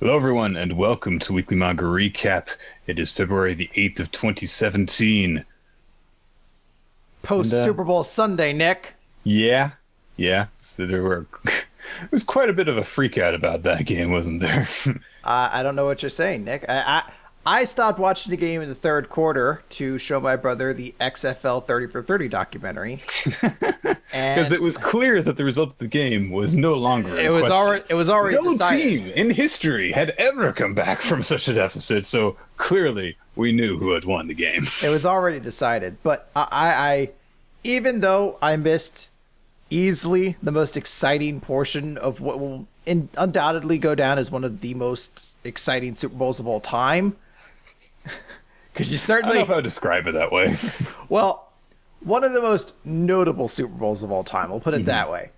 Hello everyone and welcome to Weekly Manga Recap. It is February the 8th of 2017. Post Super Bowl Sunday, Nick. Yeah. So it was quite a bit of a freak out about that game, wasn't there? I don't know what you're saying, Nick. I stopped watching the game in the third quarter to show my brother the XFL 30 for 30 documentary. Because it was clear that the result of the game was no longer It was already decided. No team in history had ever come back from such a deficit, so clearly we knew who had won the game. It was already decided, but I even though I missed easily the most exciting portion of what will undoubtedly go down as one of the most exciting Super Bowls of all time, because you certainly... I don't know if I would describe it that way. Well... one of the most notable Super Bowls of all time. We'll put it that way.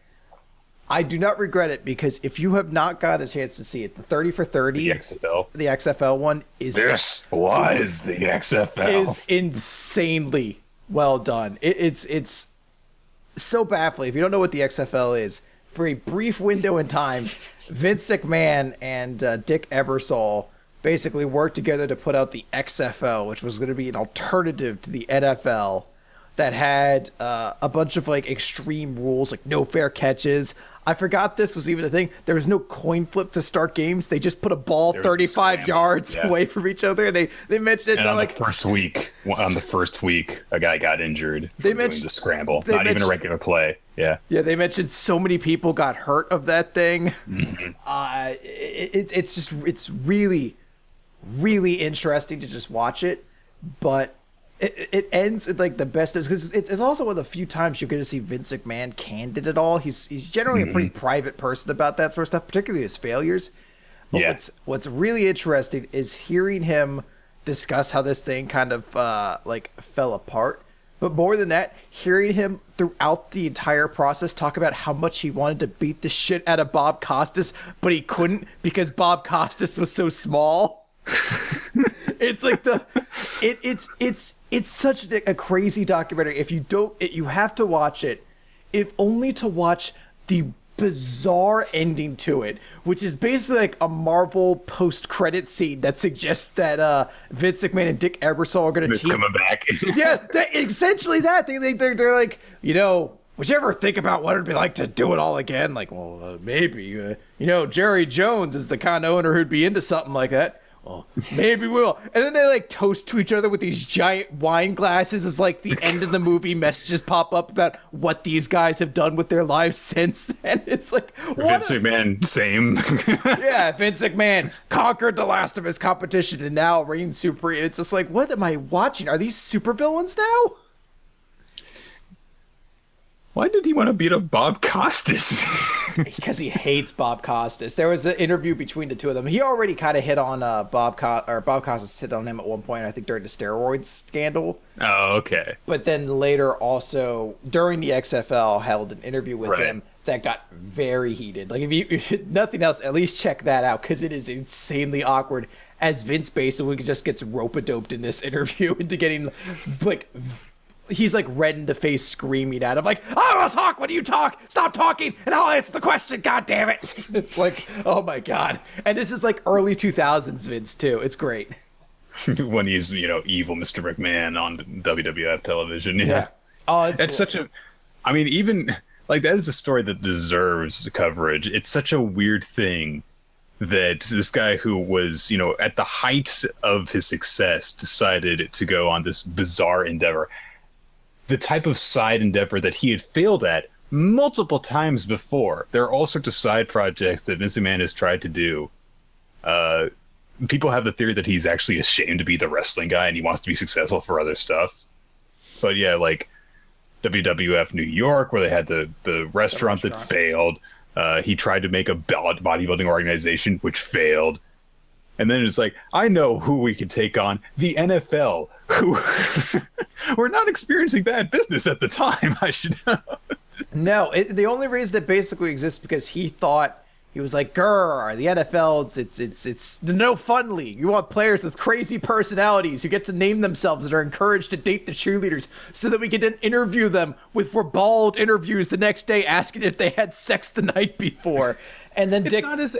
I do not regret it, because if you have not got a chance to see it, the 30 for 30... The XFL one is... This was the XFL. Is insanely well done. It's so baffling. If you don't know what the XFL is, for a brief window in time, Vince McMahon and Dick Ebersol basically worked together to put out the XFL, which was going to be an alternative to the NFL... that had a bunch of like extreme rules, like no fair catches. I forgot this was even a thing. There was no coin flip to start games. They just put a ball 35 yards away from each other, and they mentioned it. On the first week, a guy got injured. They mentioned the scramble, not even a regular play. Yeah. They mentioned so many people got hurt of that thing. Mm-hmm. It's really, really interesting to just watch it, but. It ends at like the best, because it's also one of the few times you're going to see Vince McMahon candid at all. He's generally a pretty private person about that sort of stuff, particularly his failures. But what's really interesting is hearing him discuss how this thing kind of like fell apart. But more than that, hearing him throughout the entire process talk about how much he wanted to beat the shit out of Bob Costas, but he couldn't because Bob Costas was so small. It's like it's such a crazy documentary. If you don't, you have to watch it, if only to watch the bizarre ending to it, which is basically like a Marvel post-credit scene that suggests that Vince McMahon and Dick Ebersol are going to team coming back. Yeah, essentially that they're like, you know, would you ever think about what it'd be like to do it all again? Like, well, maybe you know, Jerry Jones is the kind of owner who'd be into something like that. Well, maybe we'll. And then they like toast to each other with these giant wine glasses as like the end of the movie messages pop up about what these guys have done with their lives since then. It's like Vince McMahon, same. Yeah, Vince McMahon conquered the last of his competition and now reigns supreme. It's just like, what am I watching? Are these supervillains now? Why did he want to beat up Bob Costas? Because he hates Bob Costas. There was an interview between the two of them. He already kind of hit on Bob Costas hit on him at one point, I think, during the steroids scandal. Oh, okay. But then later also, during the XFL, held an interview with him that got very heated. Like, if nothing else, at least check that out, because it is insanely awkward. As Vince basically just gets rope-a-doped in this interview into getting, like... he's like red in the face screaming at him like, I will talk when you talk, stop talking and I'll answer the question, god damn it. It's like, oh my god. And this is like early 2000s Vince too. It's great. When he's, you know, evil Mr. McMahon on WWF television. Yeah. Oh, it's such a, I mean, even like that is a story that deserves coverage. It's such a weird thing that this guy who was, you know, at the height of his success decided to go on this bizarre endeavor. The type of side endeavor that he had failed at multiple times before. There are all sorts of side projects that Vince McMahon has tried to do. People have the theory that he's actually ashamed to be the wrestling guy and he wants to be successful for other stuff. But yeah, like WWF New York, where they had the restaurant that failed. He tried to make a bodybuilding organization, which failed. And then it's like, I know who we could take on, the NFL, who were not experiencing bad business at the time, I should know. No, the only reason it basically exists because he thought He was like, grr, the NFL, it's the no fun league. You want players with crazy personalities who get to name themselves and are encouraged to date the cheerleaders so that we can then interview them with ribald interviews the next day asking if they had sex the night before. And then it's not as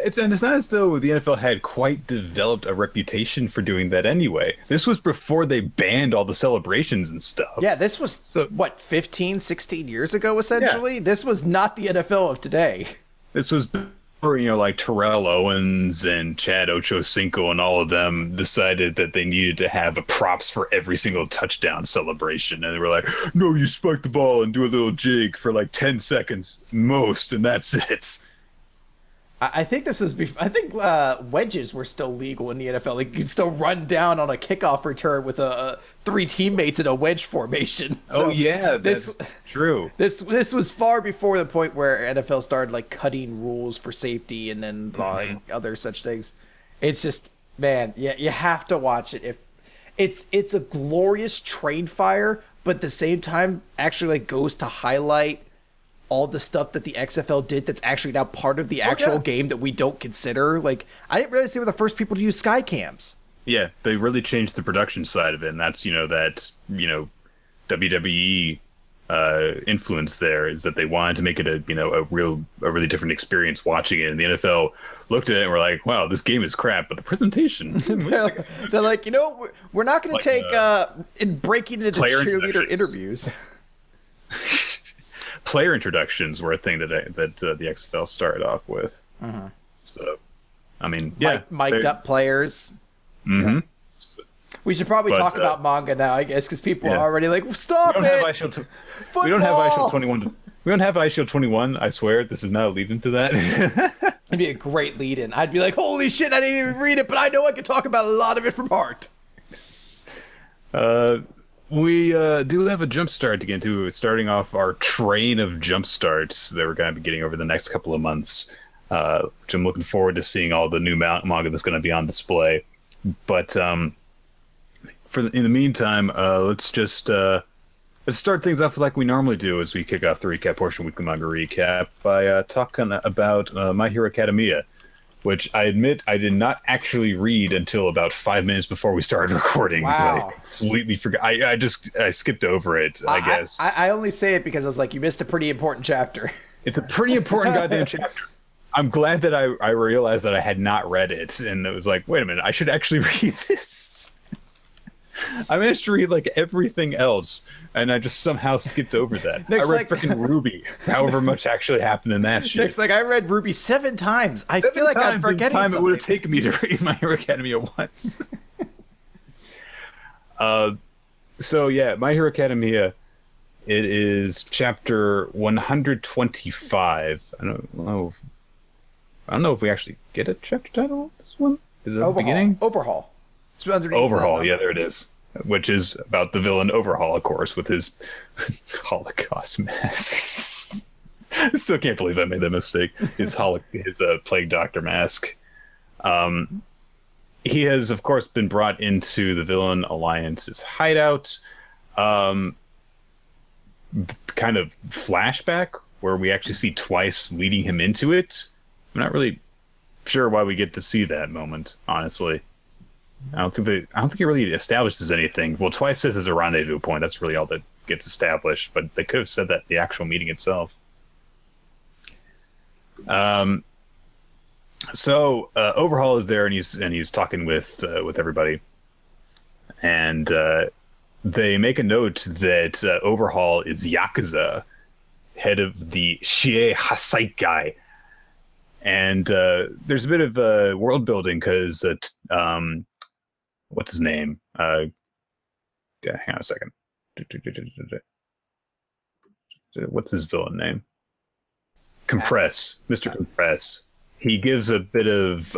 though the NFL had quite developed a reputation for doing that anyway. This was before they banned all the celebrations and stuff. Yeah, this was, so, what, 15, 16 years ago, essentially? Yeah. This was not the NFL of today. This was... Or, you know, like Terrell Owens and Chad Ochocinco and all of them decided that they needed to have a props for every single touchdown celebration. And they were like, no, you spike the ball and do a little jig for like 10 seconds most, and that's it. I think this was before, I think wedges were still legal in the NFL. Like, you could still run down on a kickoff return with three teammates in a wedge formation. So oh yeah, that's true. This was far before the point where NFL started like cutting rules for safety and then like other such things. It's just, man, yeah, you have to watch it. If it's a glorious train fire, but at the same time actually like goes to highlight all the stuff that the XFL did that's actually now part of the actual game that we don't consider. Like, I didn't realize they were the first people to use sky cams. Yeah, they really changed the production side of it, and that's, you know, WWE influence there, is that they wanted to make it a really different experience watching it, and the NFL looked at it and were like, wow, this game is crap, but the presentation... they're like, you know, we're not going to take and breaking into cheerleader interviews. Player introductions were a thing that the XFL started off with. So, I mean, yeah, mic'd up players. We should probably talk about manga now, I guess, because people are already like, stop it. We don't have iShield 21. We don't have iShield 21. I swear, this is not a lead into that. It'd be a great lead in. I'd be like, holy shit, I didn't even read it, but I know I can talk about a lot of it from heart. We do have a jump start to get into, starting off our train of jump starts that we're going to be getting over the next couple of months, which I'm looking forward to seeing all the new manga that's going to be on display. But in the meantime, let's just let's start things off like we normally do as we kick off the recap portion, weekly manga recap, by talking about My Hero Academia, which I admit I did not actually read until about 5 minutes before we started recording. Wow. I completely forgot. I skipped over it, I guess. I only say it because I was like, you missed a pretty important chapter. It's a pretty important goddamn chapter. I'm glad that I realized that I had not read it, and it was like, wait a minute, I should actually read this. I managed to read like everything else, and I just somehow skipped over that. Nick's, I read freaking Ruby, however much actually happened in that shit. Nick's like, I read Ruby 7 times. I feel like I'm forgetting something. It would have taken me to read My Hero Academia once. So yeah, My Hero Academia. It is chapter 125. I don't know if we actually get a chapter title on this one. Is it at the beginning? Overhaul. It's Overhaul, yeah, there it is. Which is about the villain Overhaul, of course, with his Holocaust mask. Still can't believe I made that mistake. His plague doctor mask. He has, of course, been brought into the Villain Alliance's hideout. Kind of flashback where we actually see Twice leading him into it. I'm not really sure why we get to see that moment, honestly. I don't think it really establishes anything. Well, Twice says it's a rendezvous point. That's really all that gets established, but they could have said that in the actual meeting itself. So Overhaul is there, and he's talking with everybody, and they make a note that Overhaul is Yakuza, head of the Shie Hasaikai. And there's a bit of world building because what's his name? Hang on a second. What's his villain name? Compress, Mr. Compress. He gives a bit of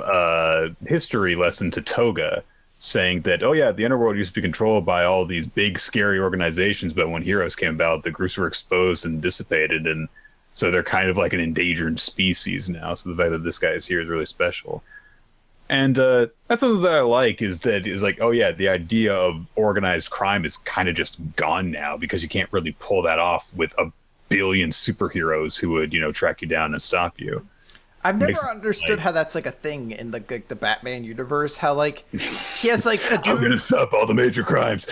history lesson to Toga, saying that, oh yeah, the underworld used to be controlled by all these big scary organizations, but when heroes came about, the groups were exposed and dissipated, and so they're kind of like an endangered species now. So the fact that this guy is here is really special. And that's something that I like, is like, oh yeah, the idea of organized crime is kind of just gone now, because you can't really pull that off with a billion superheroes who would, you know, track you down and stop you. I've never understood how that's like a thing in the Batman universe. How like he has like a dude. I'm gonna stop all the major crimes.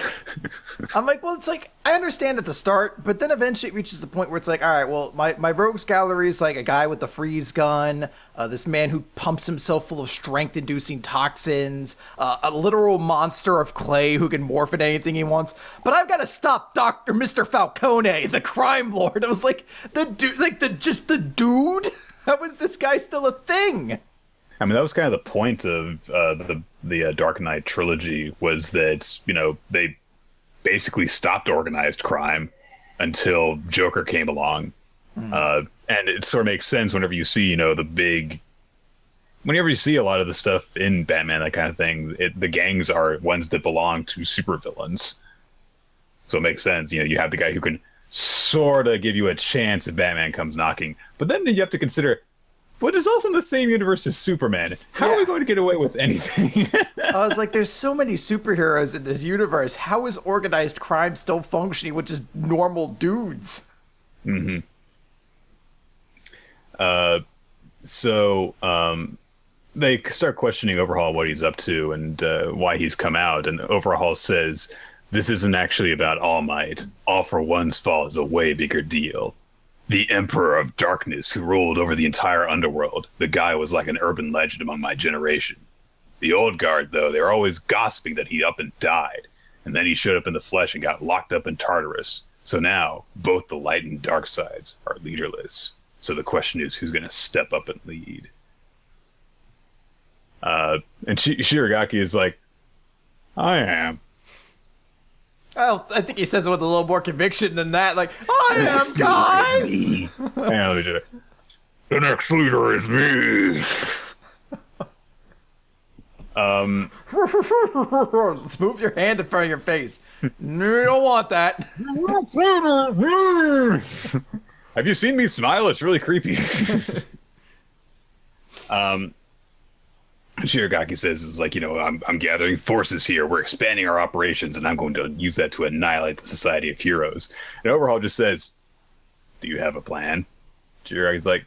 I'm like, well, it's like I understand at the start, but then eventually it reaches the point where it's like, all right, well, my rogues gallery is like a guy with a freeze gun, this man who pumps himself full of strength-inducing toxins, a literal monster of clay who can morph into anything he wants. But I've got to stop Mr. Falcone, the crime lord. I was like, the dude, like the dude. How is this guy still a thing? I mean, that was kind of the point of the Dark Knight trilogy, was that, you know, they basically stopped organized crime until Joker came along. Mm. And it sort of makes sense whenever you see, you know, whenever you see a lot of the stuff in Batman, that kind of thing, the gangs are ones that belong to supervillains. So it makes sense. You know, you have the guy who can sort of give you a chance if Batman comes knocking. But then you have to consider, what is also in the same universe as Superman? How are we going to get away with anything? I was like, there's so many superheroes in this universe. How is organized crime still functioning with just normal dudes? Mm-hmm. So they start questioning Overhaul, what he's up to and why he's come out. And Overhaul says, this isn't actually about All Might. All for One's fall is a way bigger deal. The Emperor of Darkness who ruled over the entire underworld. The guy was like an urban legend among my generation. The old guard, though, they were always gossiping that he up and died. And then he showed up in the flesh and got locked up in Tartarus. So now, both the light and dark sides are leaderless. So the question is, who's going to step up and lead? And Shigaraki is like, I am. Well, I think he says it with a little more conviction than that. Like, I am, guys! Hang on, let me do it. The next leader is me! Let's move your hand in front of your face. No, you don't want that. The next leader is me! Have you seen me smile? It's really creepy. Shigaraki says, is like, you know, I'm gathering forces here. We're expanding our operations, and I'm going to use that to annihilate the Society of Heroes. And Overhaul just says, do you have a plan? Shigaraki's like,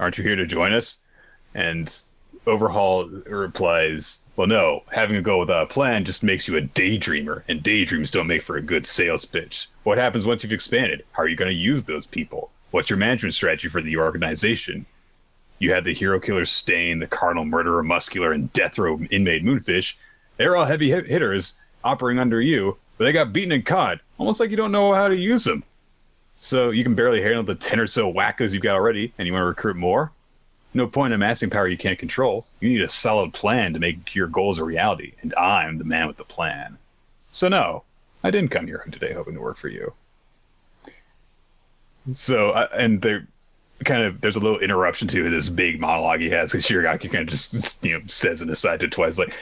aren't you here to join us? And Overhaul replies, well, no, having a go without a plan just makes you a daydreamer, and daydreams don't make for a good sales pitch. What happens once you've expanded? How are you going to use those people? What's your management strategy for the organization? You had the hero killer Stain, the carnal murderer Muscular, and death row inmate Moonfish. They're all heavy hitters operating under you, but they got beaten and caught, almost like you don't know how to use them. So you can barely handle the 10 or so wackos you've got already, and you want to recruit more? No point in amassing power you can't control. You need a solid plan to make your goals a reality, and I'm the man with the plan. So no, I didn't come here today hoping to work for you. So, and they're... kind of, there's a little interruption to this big monologue he has because Shigaraki kind of just, you know, says an aside to Twice, like,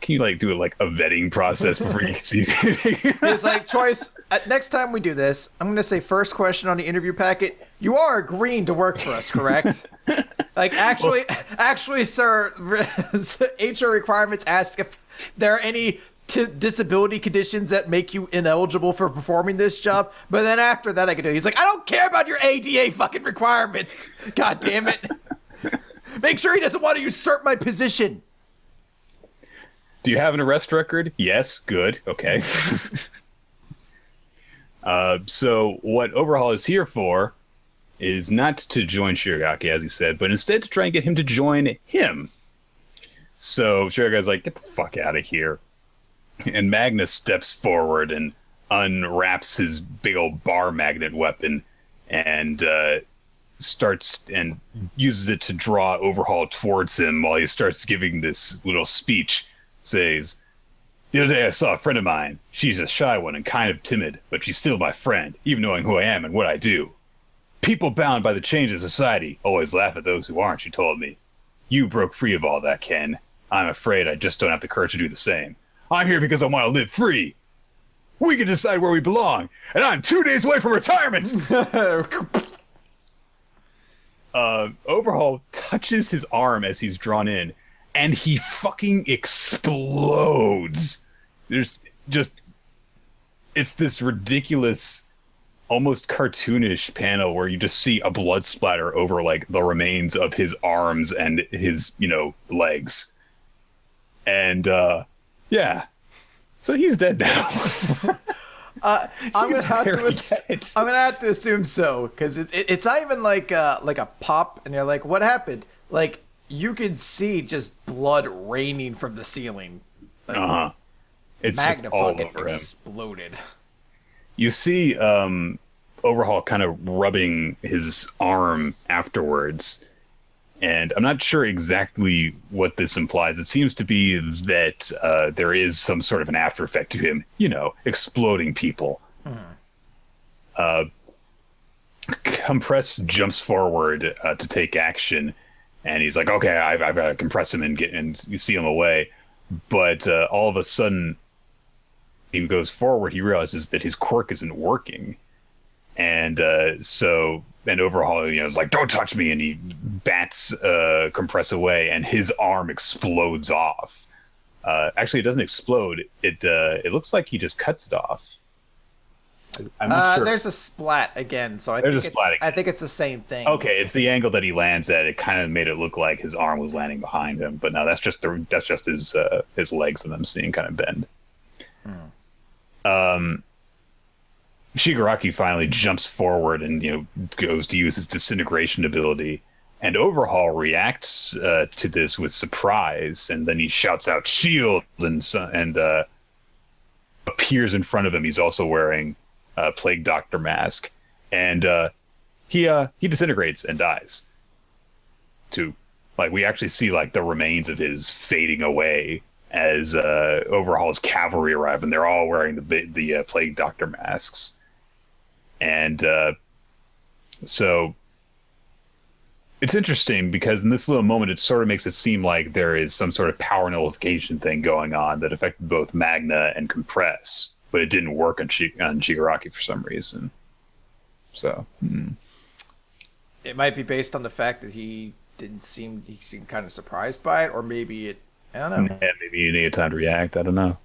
can you like do like a vetting process before you can see anything? It's like, Twice, next time we do this, I'm going to say first question on the interview packet, you are agreeing to work for us, correct? Like, actually, well, actually, sir, HR requirements ask if there are any disability conditions that make you ineligible for performing this job, but then after that I could do it. He's like, I don't care about your ADA fucking requirements, god damn it. Make sure he doesn't want to usurp my position. Do you have an arrest record? Yes. Good. Okay. So what Overhaul is here for is not to join Shigaraki, as he said, but instead to try and get him to join him. So Shigaraki's like, get the fuck out of here. And Magnus steps forward and unwraps his big old bar magnet weapon and starts and uses it to draw Overhaul towards him while he starts giving this little speech. Says, the other day I saw a friend of mine. She's a shy one and kind of timid, but she's still my friend, even knowing who I am and what I do. People bound by the change of society always laugh at those who aren't, she told me. You broke free of all that, Ken. I'm afraid I just don't have the courage to do the same. I'm here because I want to live free. We can decide where we belong, and I'm 2 days away from retirement. Overhaul touches his arm as he's drawn in, and he fucking explodes. There's just, it's this ridiculous, almost cartoonish panel where you just see a blood splatter over like the remains of his arms and his, you know, legs. And yeah, so he's dead now. I'm gonna have to assume so, because it's not even like a pop, and you're like, what happened? Like you can see just blood raining from the ceiling. Like, it's just all over exploded. Him. You see Overhaul kind of rubbing his arm afterwards, and I'm not sure exactly what this implies. It seems to be that there is some sort of an after effect to him, you know, exploding people. Compress jumps forward to take action, and he's like, okay, I've got to compress him and see him away. But all of a sudden, he goes forward, he realizes that his quirk isn't working. And so Overhaul, you know, is like, don't touch me. And he bats Compress away, and his arm explodes off. Actually, it doesn't explode. It looks like he just cuts it off. I'm not sure. There's a splat again. So I think it's the same thing. Okay, it's the angle that he lands at. It kind of made it look like his arm was landing behind him. But no, that's just his legs that I'm seeing kind of bend. Shigaraki finally jumps forward and, you know, goes to use his disintegration ability, and Overhaul reacts to this with surprise, and then he shouts out "shield" and appears in front of him. He's also wearing a plague doctor mask, and he disintegrates and dies. To like we actually see like the remains of his fading away as Overhaul's cavalry arrive, and they're all wearing the plague doctor masks. And so it's interesting because in this little moment, it sort of makes it seem like there is some sort of power nullification thing going on that affected both Magna and Compress, but it didn't work on Shigaraki for some reason. So it might be based on the fact that he seemed kind of surprised by it, or maybe it, I don't know. Yeah, maybe you need time to react. I don't know.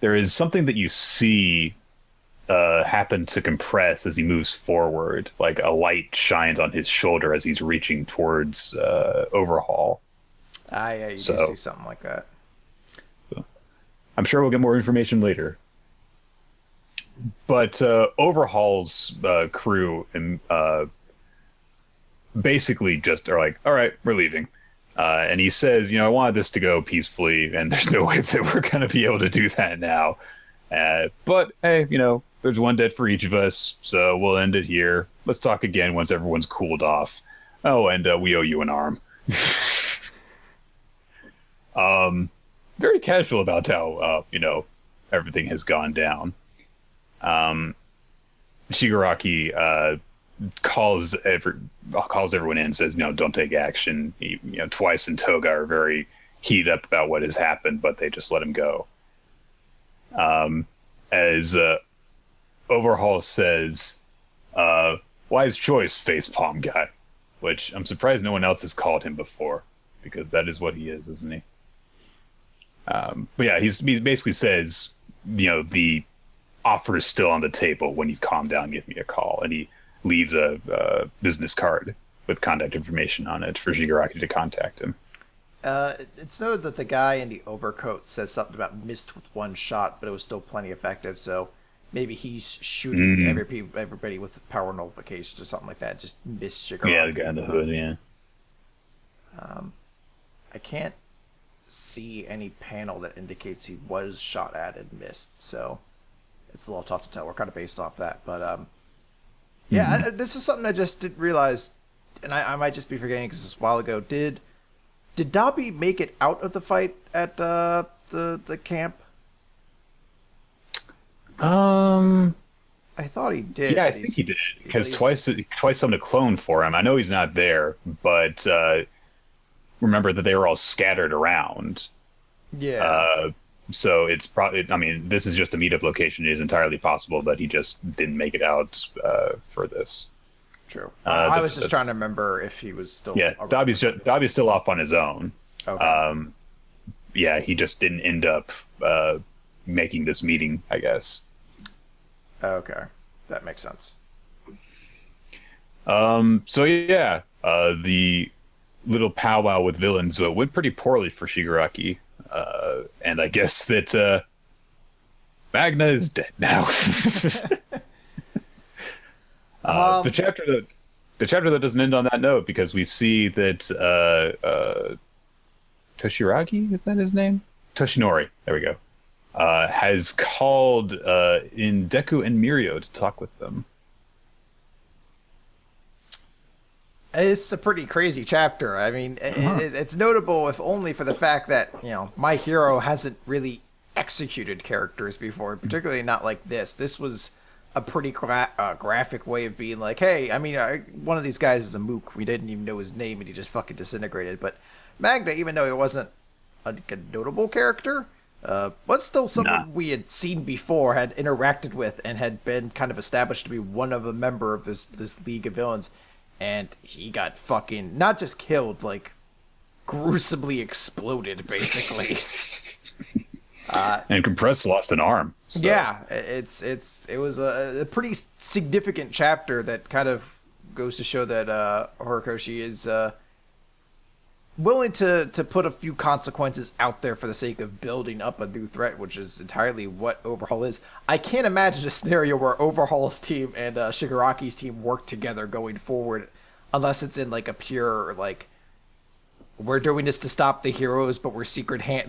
There is something that you see happen to Compress as he moves forward. Like a light shines on his shoulder as he's reaching towards Overhaul. Ah, yeah, you do see something like that. So, I'm sure we'll get more information later. But Overhaul's crew basically just are like, all right, we're leaving. And he says, you know, I wanted this to go peacefully, and there's no way that we're going to be able to do that now. But, hey, you know, there's one dead for each of us, so we'll end it here. Let's talk again once everyone's cooled off. Oh, and we owe you an arm. Very casual about how, you know, everything has gone down. Shigaraki calls everyone in and says, no, don't take action. He, you know, Twice and Toga are very heated up about what has happened, but they just let him go. As Overhaul says, wise choice, facepalm guy, which I'm surprised no one else has called him before, because that is what he is, isn't he? But yeah, he basically says, you know, the offer is still on the table. When you've calmed down, give me a call. And he leaves a business card with contact information on it for Shigaraki to contact him. It's noted that the guy in the overcoat says something about missed with one shot, but it was still plenty effective, so maybe he's shooting everybody with power nullification or something like that. Just missed Shigaraki. Yeah, the guy in the hood, yeah. I can't see any panel that indicates he was shot at and missed, so it's a little tough to tell. We're kind of based off that, but... Yeah, this is something I just didn't realize, and I might just be forgetting because it's a while ago. Did Dobby make it out of the fight at the camp? I thought he did. Yeah, I think he did, because Twice summoned a clone for him. I know he's not there, but remember that they were all scattered around. Yeah. So it's probably, I mean, this is just a meetup location. It is entirely possible that he just didn't make it out for this. True. I was just trying to remember if he was still. Yeah, Dobby's still off on his own. Okay. Yeah, he just didn't end up making this meeting, I guess. Okay, that makes sense. So yeah, the little powwow with villains went pretty poorly for Shigaraki, and I guess that Magna is dead now. The chapter that doesn't end on that note, because we see that Toshiragi, is that his name? Toshinori, there we go, has called in Deku and Mirio to talk with them. It's a pretty crazy chapter. I mean, it's notable if only for the fact that, you know, My Hero hasn't really executed characters before, particularly not like this. This was a pretty graphic way of being like, hey, I mean, one of these guys is a mook. We didn't even know his name, and he just fucking disintegrated. But Magna, even though he wasn't a notable character, was still someone we had seen before, had interacted with, and had been kind of established to be one of a member of this League of Villains. And he got fucking not just killed, like gruesomely exploded, basically. And Compress lost an arm. So. Yeah, it was a pretty significant chapter that kind of goes to show that Horikoshi is willing to put a few consequences out there for the sake of building up a new threat, which is entirely what Overhaul is. I can't imagine a scenario where Overhaul's team and Shigaraki's team work together going forward, unless it's in like a pure like, we're doing this to stop the heroes, but we're secretly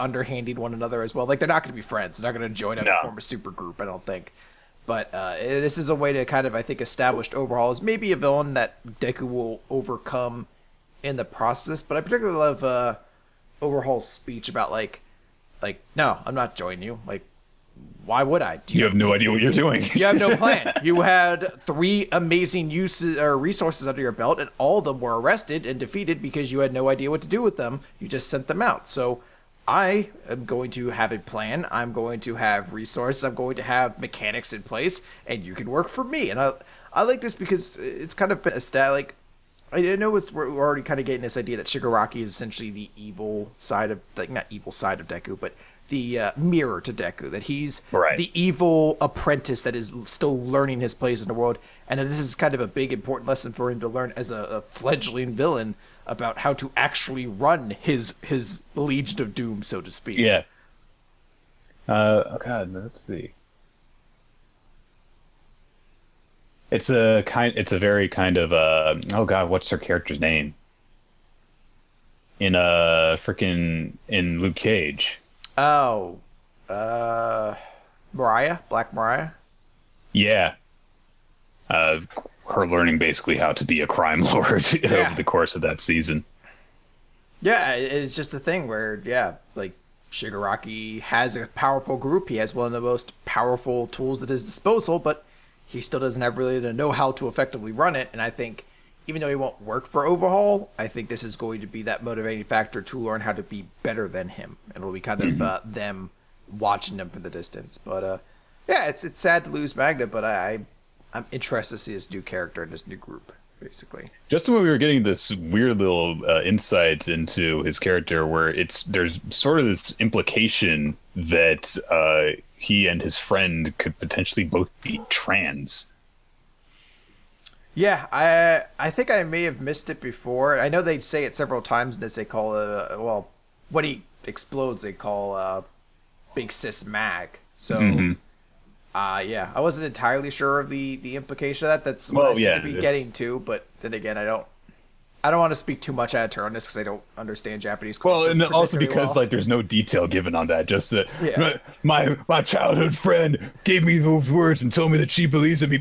underhanding one another as well. Like, they're not going to be friends. They're not going to join up and form a super group, I don't think. But this is a way to kind of, I think, establish Overhaul as maybe a villain that Deku will overcome in the process. But I particularly love Overhaul's speech about, like, no, I'm not joining you. Like, why would I? You have no idea what you're doing. You have no plan. You had 3 amazing uses or resources under your belt, and all of them were arrested and defeated because you had no idea what to do with them. You just sent them out. So I am going to have a plan. I'm going to have resources. I'm going to have mechanics in place, and you can work for me. And I like this because it's kind of a stat, like, I know we're already kind of getting this idea that Shigaraki is essentially the evil side of, like, not evil side of Deku, but the mirror to Deku, that he's the evil apprentice that is still learning his place in the world, and that this is kind of a big important lesson for him to learn as a fledgling villain about how to actually run his Legion of Doom, so to speak. Yeah. Oh God, let's see. It's a kind. It's a very kind of oh God, what's her character's name? In a freaking in Luke Cage. Oh, Mariah, Black Mariah. Yeah. Her learning basically how to be a crime lord over the course of that season. Yeah, it's just a thing where, yeah, like, Shigaraki has a powerful group. He has one of the most powerful tools at his disposal, but he still doesn't have really the know-how to effectively run it. And I think, even though he won't work for Overhaul, I think this is going to be that motivating factor to learn how to be better than him. And it'll be kind of them watching them from the distance. But yeah, it's sad to lose Magna, but I'm interested to see this new character and this new group, basically. Just when we were getting this weird little insight into his character, where there's sort of this implication that he and his friend could potentially both be trans. Yeah, I think I may have missed it before. I know they say it several times in this. They call well, what he explodes they call Big Sis Mag. So yeah, I wasn't entirely sure of the implication of that. That's what I seem to be getting to, but then again, I don't want to speak too much out of turn on this because I don't understand Japanese culture. Well, and also because like there's no detail given on that. Just that my childhood friend gave me those words and told me that she believes in me.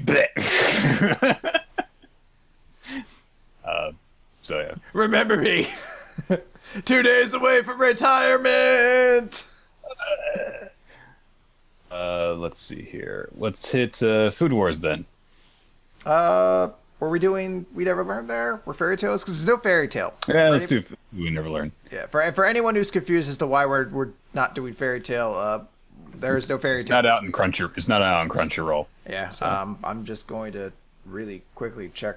So yeah, remember me. 2 days away from retirement. Let's see here. Let's hit Food Wars then. Were we doing We Never Learn there? Were fairy tales? Because there's no fairy tale. Yeah, let's do We Never Learn. Yeah, for anyone who's confused as to why we're not doing fairy tale, there is no fairy tale. It's not out on Crunchyroll. Yeah, so. I'm just going to really quickly check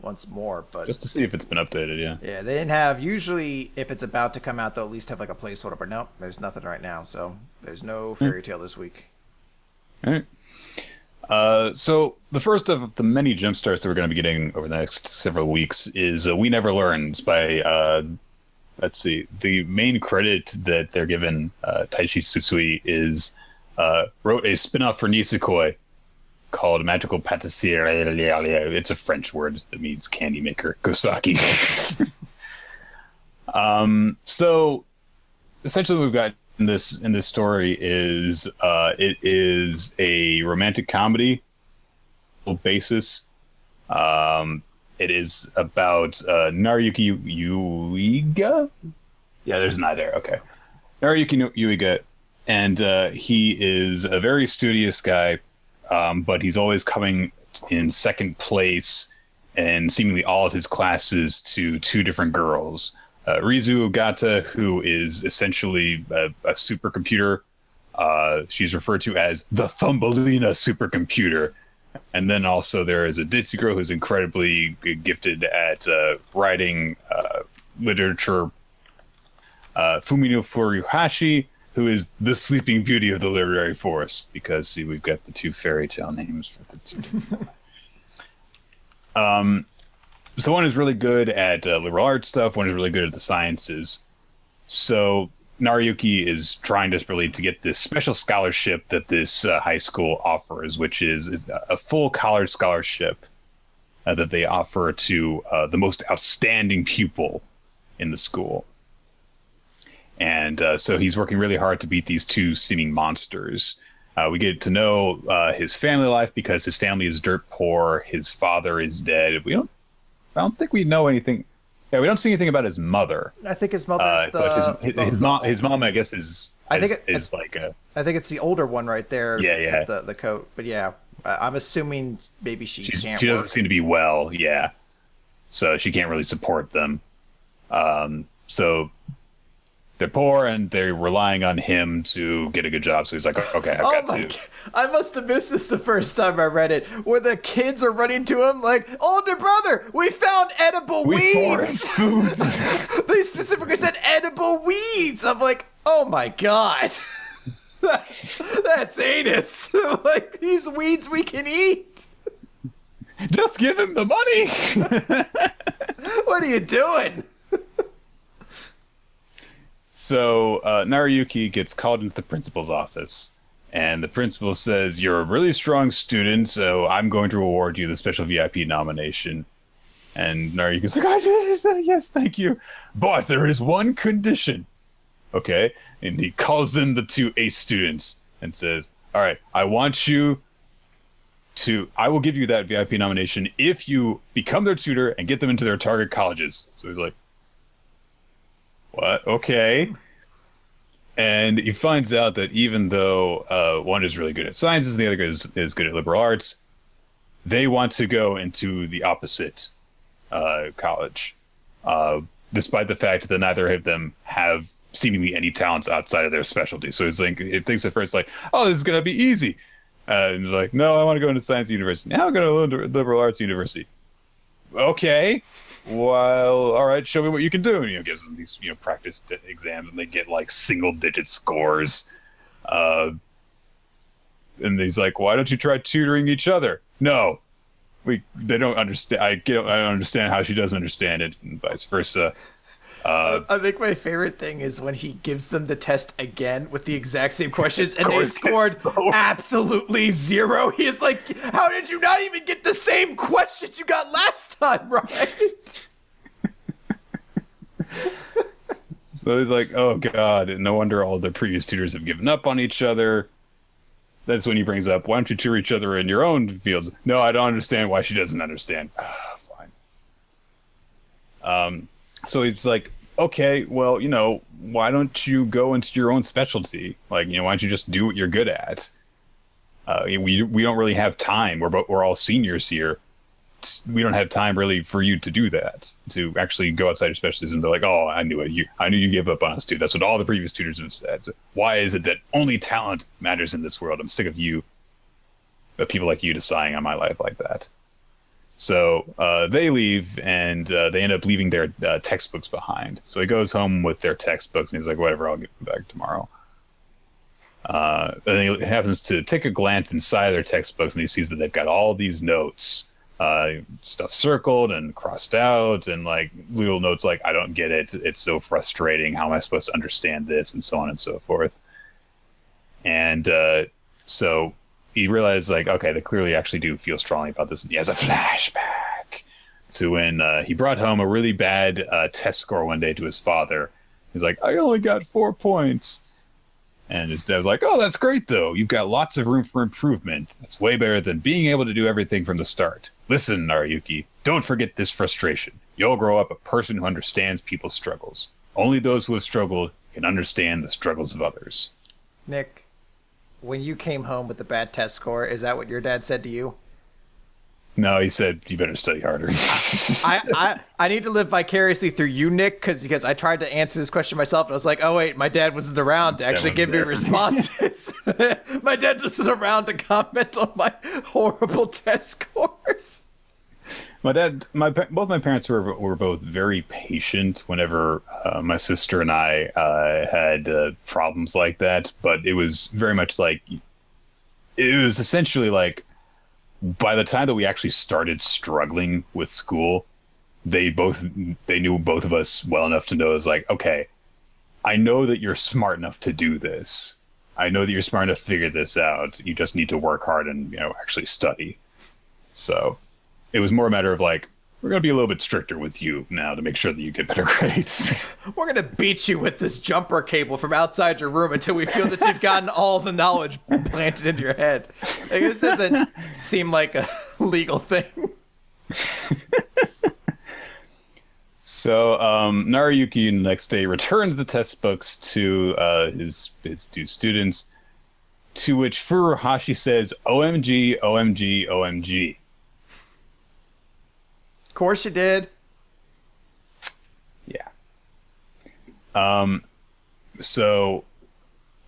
once more, but just to see if it's been updated. Yeah, they didn't have. Usually, if it's about to come out, they'll at least have like a placeholder. But nope, there's nothing right now, so there's no fairy tale this week. All right. So the first of the many jump starts that we're going to be getting over the next several weeks is We Never Learn by, let's see, the main credit that they're given, Taichi Susui, is wrote a spin-off for Nisekoi called Magical Patisserie. It's a French word that means candy maker. Gosaki. So essentially we've got in this story is it is a romantic comedy basis. It is about Nariyuki Yuiga. Yeah, there's an I there. Okay. Nariyuki Yuiga, and he is a very studious guy, but he's always coming in second place in seemingly all of his classes to two different girls. Rizu Ogata, who is essentially a supercomputer. She's referred to as the Thumbelina supercomputer. And then also there is a Ditzy girl who's incredibly gifted at writing literature. Fumino Furuhashi, who is the Sleeping Beauty of the literary forest, because, see, we've got the two fairy tale names for the two. So one is really good at liberal arts stuff. One is really good at the sciences. So Nariyuki is trying desperately to get this special scholarship that this high school offers, which is a full college scholarship that they offer to the most outstanding pupil in the school. And so he's working really hard to beat these two seeming monsters. We get to know his family life, because his family is dirt poor. His father is dead. I don't think we know anything. Yeah, we don't see anything about his mother. I think his mother's his mom, I guess, is like a... I think it's the older one right there. Yeah, yeah. With the coat. But yeah, I'm assuming maybe she doesn't seem to be well, yeah. So she can't really support them. So they're poor, and they're relying on him to get a good job. So he's like, okay, I've got to. I must have missed this the first time I read it, where the kids are running to him like, older brother, we found edible weeds. Food. They specifically said edible weeds. I'm like, oh my God. That's anus. Like, these weeds we can eat. Just give him the money. What are you doing? So Nariyuki gets called into the principal's office, and the principal says, you're a really strong student, so I'm going to award you the special VIP nomination. And Nariyuki's like, oh, yes, thank you. But there is one condition. Okay. And he calls in the two A students and says, all right, I will give you that VIP nomination if you become their tutor and get them into their target colleges. So he's like, what? Okay. And he finds out that even though one is really good at sciences, the other is good at liberal arts, they want to go into the opposite college, despite the fact that neither of them have seemingly any talents outside of their specialty. So he's like, it thinks at first, like, oh, this is going to be easy. And they're like, no, I want to go into science university. Now I'm going to liberal arts university. Okay. Well, all right, show me what you can do. And, gives them these, practice exams, and they get, like, single-digit scores. And he's like, why don't you try tutoring each other? No. They don't understand. I don't understand how she doesn't understand it, and vice versa. I think my favorite thing is when he gives them the test again with the exact same questions, and they've scored absolutely zero. He's like, how did you not even get the same questions you got last time, right? So he's like, oh, God, no wonder all the previous tutors have given up on each other. That's when he brings up, why don't you tutor each other in your own fields? No, I don't understand why she doesn't understand. Fine. So he's like, okay, well, why don't you go into your own specialty? Like, why don't you just do what you're good at? We don't really have time. We're all seniors here. We don't have time really for you to do that, to actually go outside your specialties. And they're like, oh, I knew it. I knew you gave up on us, too. That's what all the previous tutors have said. So why is it that only talent matters in this world? I'm sick of you, but people like you deciding on my life like that. So they leave, and they end up leaving their textbooks behind. So he goes home with their textbooks, and he's like, whatever, I'll get them back tomorrow. And he happens to take a glance inside their textbooks, and he sees that they've got all these notes, stuff circled and crossed out, and like little notes like, I don't get it, it's so frustrating, how am I supposed to understand this, and so on and so forth. And so he realized, like, okay, they clearly actually do feel strongly about this, and he has a flashback to when he brought home a really bad test score one day to his father. He's like, I only got 4 points. And his dad was like, oh, that's great, though. You've got lots of room for improvement. That's way better than being able to do everything from the start. Listen, Nariyuki, don't forget this frustration. You'll grow up a person who understands people's struggles. Only those who have struggled can understand the struggles of others. Nick, when you came home with the bad test score, is that what your dad said to you? No, he said, you better study harder. I need to live vicariously through you, Nick, because I tried to answer this question myself, and I was like, oh, wait, my dad wasn't around to actually give me responses. My dad wasn't around to comment on my horrible test scores. My dad, both my parents were both very patient whenever my sister and I had problems like that, but it was very much like, it was essentially like, by the time that we actually started struggling with school, they knew both of us well enough to know, it's like, okay, I know that you're smart enough to do this. I know that you're smart enough to figure this out. You just need to work hard and, you know, actually study. So it was more a matter of like, we're going to be a little bit stricter with you now to make sure that you get better grades. We're going to beat you with this jumper cable from outside your room until we feel that you've gotten all the knowledge planted into your head. Like, this doesn't seem like a legal thing. So Nariyuki the next day returns the test books to his two students, to which Furuhashi says, OMG, OMG, OMG. Of course you did. Yeah. So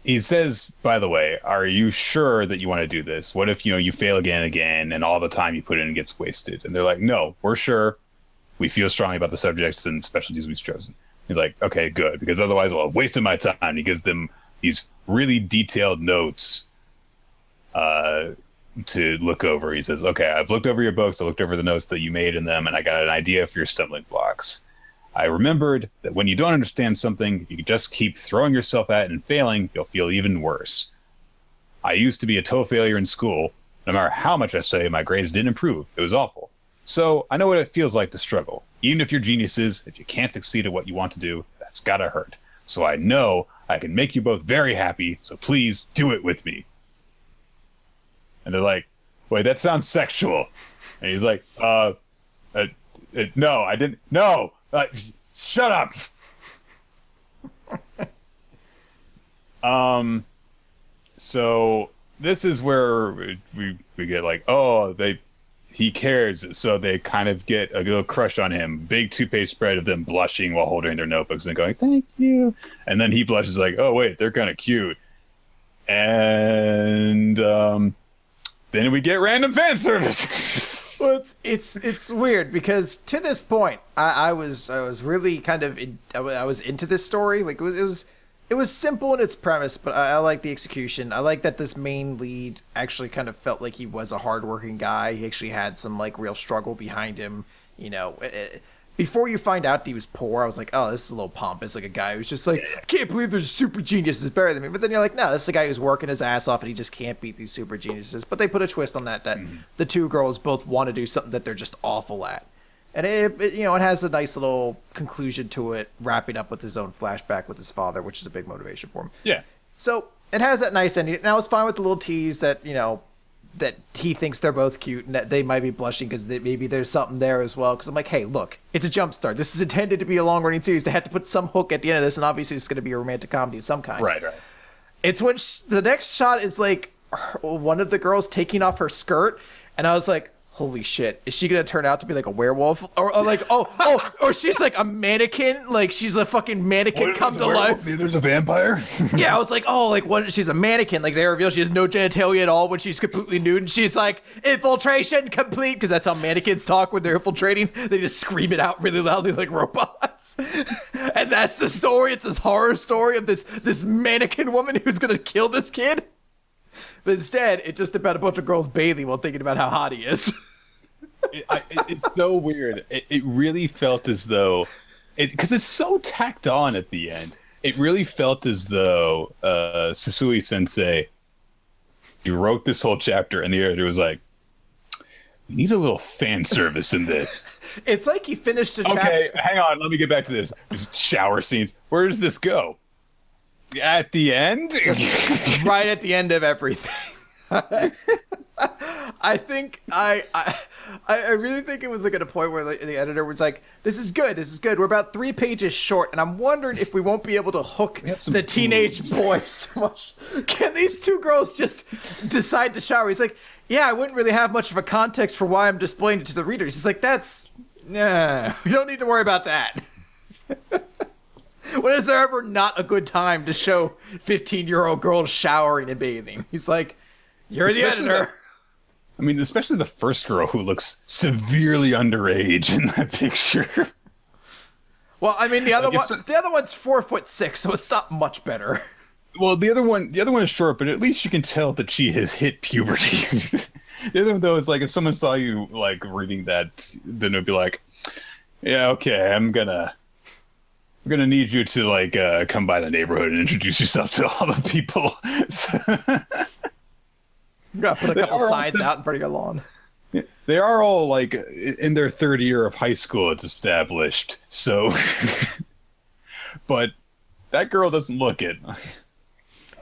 he says, by the way, are you sure that you want to do this? What if, you know, you fail again and again and all the time you put in gets wasted? And they're like, no, we're sure. We feel strongly about the subjects and specialties we've chosen. He's like, okay, good, because otherwise I'll have wasted my time. He gives them these really detailed notes to look over. He says, okay, I've looked over your books, I looked over the notes that you made in them, and I got an idea for your stumbling blocks. I remembered that when you don't understand something, you just keep throwing yourself at it and failing, you'll feel even worse. I used to be a total failure in school. No matter how much I studied, my grades didn't improve. It was awful. So I know what it feels like to struggle. Even if you're geniuses, if you can't succeed at what you want to do, that's gotta hurt. So I know I can make you both very happy, so please do it with me. And they're like, wait, that sounds sexual. And he's like, no, I didn't. No, shut up. So this is where we get like, oh, he cares. So they kind of get a little crush on him. Big two-page spread of them blushing while holding their notebooks and going, thank you. And then he blushes like, oh, wait, they're kind of cute. And, then we get random fan service. Well, it's weird because to this point, I was really kind of I was into this story. Like it was simple in its premise, but I like the execution. I like that this main lead actually kind of felt like he was a hardworking guy. He actually had some like real struggle behind him. You know, before you find out that he was poor, I was like, oh, this is a little pompous. Like a guy who's just like, I can't believe there's super geniuses better than me. But then you're like, no, this is a guy who's working his ass off and he just can't beat these super geniuses. But they put a twist on that, the two girls both want to do something that they're just awful at. And it has a nice little conclusion to it, wrapping up with his own flashback with his father, which is a big motivation for him. Yeah. So it has that nice ending. And I was fine with the little tease that, you know, that he thinks they're both cute and that they might be blushing because maybe there's something there as well. Because I'm like, hey, look, it's a jump start. This is intended to be a long-running series. They had to put some hook at the end of this, and obviously it's going to be a romantic comedy of some kind. Right, right. It's when the next shot is, like, one of the girls taking off her skirt, and I was like, holy shit, is she gonna turn out to be like a werewolf? Or like, or she's like a mannequin, like she's a fucking mannequin come to life. There's a vampire? Yeah, I was like, oh, like what, she's a mannequin. Like they reveal she has no genitalia at all when she's completely nude and she's like, infiltration complete, because that's how mannequins talk when they're infiltrating. They just scream it out really loudly like robots. And that's the story, it's this horror story of this mannequin woman who's gonna kill this kid. But instead, it's just about a bunch of girls bathing while thinking about how hot he is. It's so weird. It really felt as though, because it's so tacked on at the end, it really felt as though Susui Sensei, he wrote this whole chapter and the editor was like, we need a little fan service in this. It's like he finished the chapter. Okay, hang on, let me get back to this. Just shower scenes. Where does this go? At the end? Right at the end of everything. I think I really think it was like at a point where the editor was like, this is good, we're about 3 pages short and I'm wondering if we won't be able to hook the teenage boys so much. Can these 2 girls just decide to shower? He's like, yeah, I wouldn't really have much of a context for why I'm displaying it to the readers. He's like, nah, we don't need to worry about that. When is there ever not a good time to show 15-year-old girls showering and bathing? He's like, you're especially the editor. Especially the first girl who looks severely underage in that picture. Well, the other one, the other one's 4'6", so it's not much better. Well, the other one is short, but at least you can tell that she has hit puberty. The other one though is like, if someone saw you like reading that, then it would be like, yeah, okay, we're gonna need you to like come by the neighborhood and introduce yourself to all the people. You gotta put a couple signs out in front of your lawn. Yeah, they are all like in their 3rd year of high school. It's established. So, but that girl doesn't look it.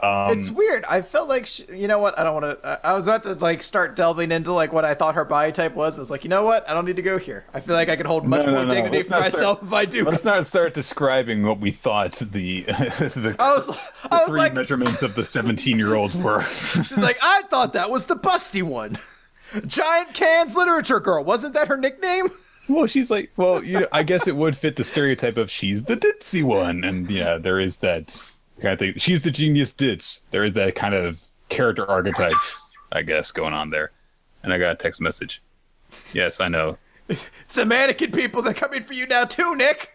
It's weird. I felt like she, you know what? I don't want to. I was about to like start delving into like what I thought her body type was. I was like, you know what? I don't need to go here. I feel like I could hold much more dignity for myself if I do. Let's not start describing what we thought the three like, measurements of the 17-year-olds were. She's like, I thought that was the busty one, giant cans literature girl. Wasn't that her nickname? Well, she's like, well, you know, I guess it would fit the stereotype of she's the ditzy one, and yeah, there is that. I think she's the genius ditz. There is that kind of character archetype, I guess, going on there. And I got a text message. Yes, I know. It's the mannequin people that are coming for you now too, Nick.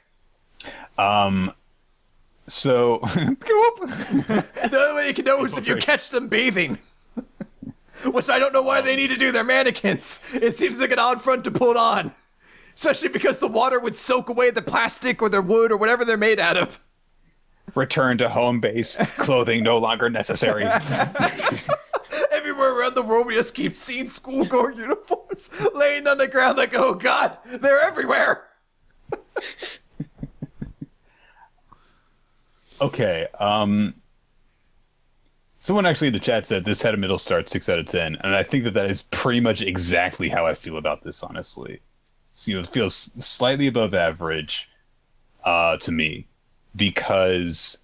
So the only way you can know is if you catch them bathing. Which I don't know why they need to do their mannequins. It seems like an odd front to put on. Especially because the water would soak away the plastic or the wood or whatever they're made out of. Return to home base. Clothing no longer necessary. Everywhere around the world, we just keep seeing schoolgirl uniforms laying on the ground like, oh God, they're everywhere. Okay. Someone actually in the chat said this had a middle start, 6 out of 10. And I think that is pretty much exactly how I feel about this, honestly. So, you know, it feels slightly above average to me. Because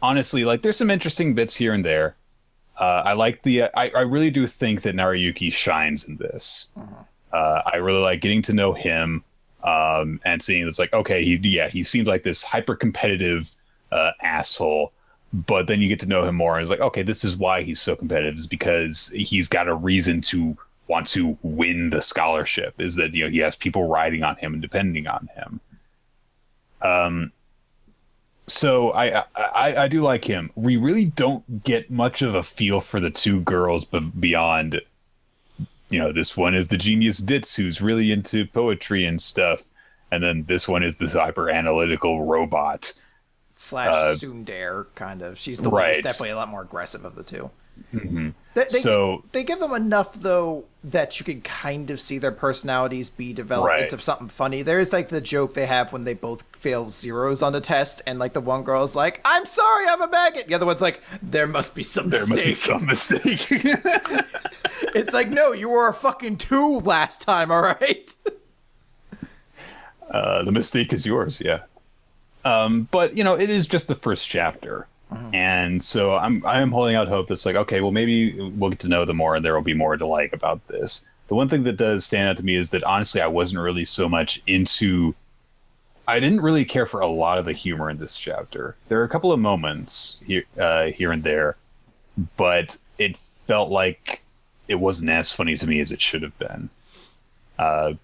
honestly, like, there's some interesting bits here and there. I like the I really do think that Nariyuki shines in this. I really like getting to know him and seeing it's like, okay, he seems like this hyper competitive asshole, but then you get to know him more and it's like, okay, this is why he's so competitive, is because he's got a reason to want to win the scholarship, is that, you know, he has people riding on him and depending on him. So I do like him. We really don't get much of a feel for the 2 girls, but beyond, you know, this one is the genius ditz who's really into poetry and stuff, and then this one is the hyper analytical robot slash tsundere kind of. She's the one who's definitely a lot more aggressive of the 2. Mm-hmm. They give them enough though that you can kind of see their personalities be developed into something funny. There is like the joke they have when they both fail 0s on the test, and like the one girl's like, "I'm sorry, I'm a maggot." The other one's like, "There must be some mistake." It's like, no, you were a fucking 2 last time, all right. The mistake is yours, yeah. But you know, it is just the first chapter. And so I am holding out hope that's like, okay, well, maybe we'll get to know them more and there will be more to like about this. The one thing that does stand out to me is that, honestly, I wasn't really so much into... I didn't really care for a lot of the humor in this chapter. There are a couple of moments here and there, but it felt like it wasn't as funny to me as it should have been. I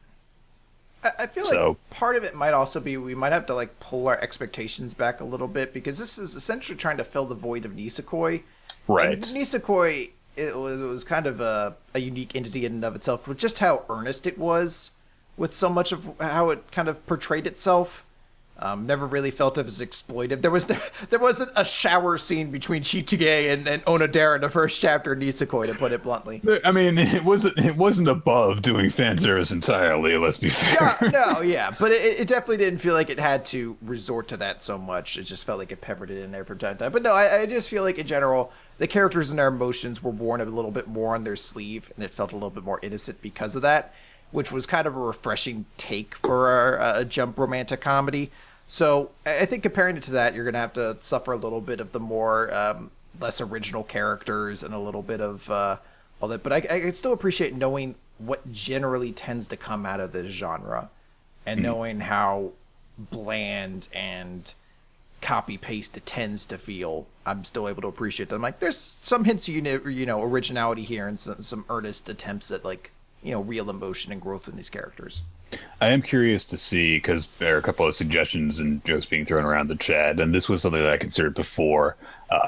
feel like part of it might also be we might have to like pull our expectations back a little bit, because this is essentially trying to fill the void of Nisekoi. Right. And Nisekoi, it was kind of a unique entity in and of itself with just how earnest it was with so much of how it kind of portrayed itself. Never really felt it was exploitive. There wasn't a shower scene between Chichige and Onodera in the first chapter of Nisekoi, to put it bluntly. I mean, it wasn't above doing fan service entirely, let's be fair. No, yeah. But it definitely didn't feel like it had to resort to that so much. It just felt like it peppered it in there from time to time. But no, I just feel like in general, the characters and their emotions were worn a little bit more on their sleeve, and it felt a little bit more innocent because of that, which was kind of a refreshing take for a Jump romantic comedy. So I think comparing it to that, you're going to have to suffer a little bit of the more less original characters and a little bit of all that. But I still appreciate knowing what generally tends to come out of this genre and knowing how bland and copy-paste it tends to feel. I'm still able to appreciate that. I'm like, there's some hints of originality here and some earnest attempts at like, real emotion and growth in these characters. I am curious to see, because there are a couple of suggestions and jokes being thrown around the chat, and this was something that I considered before.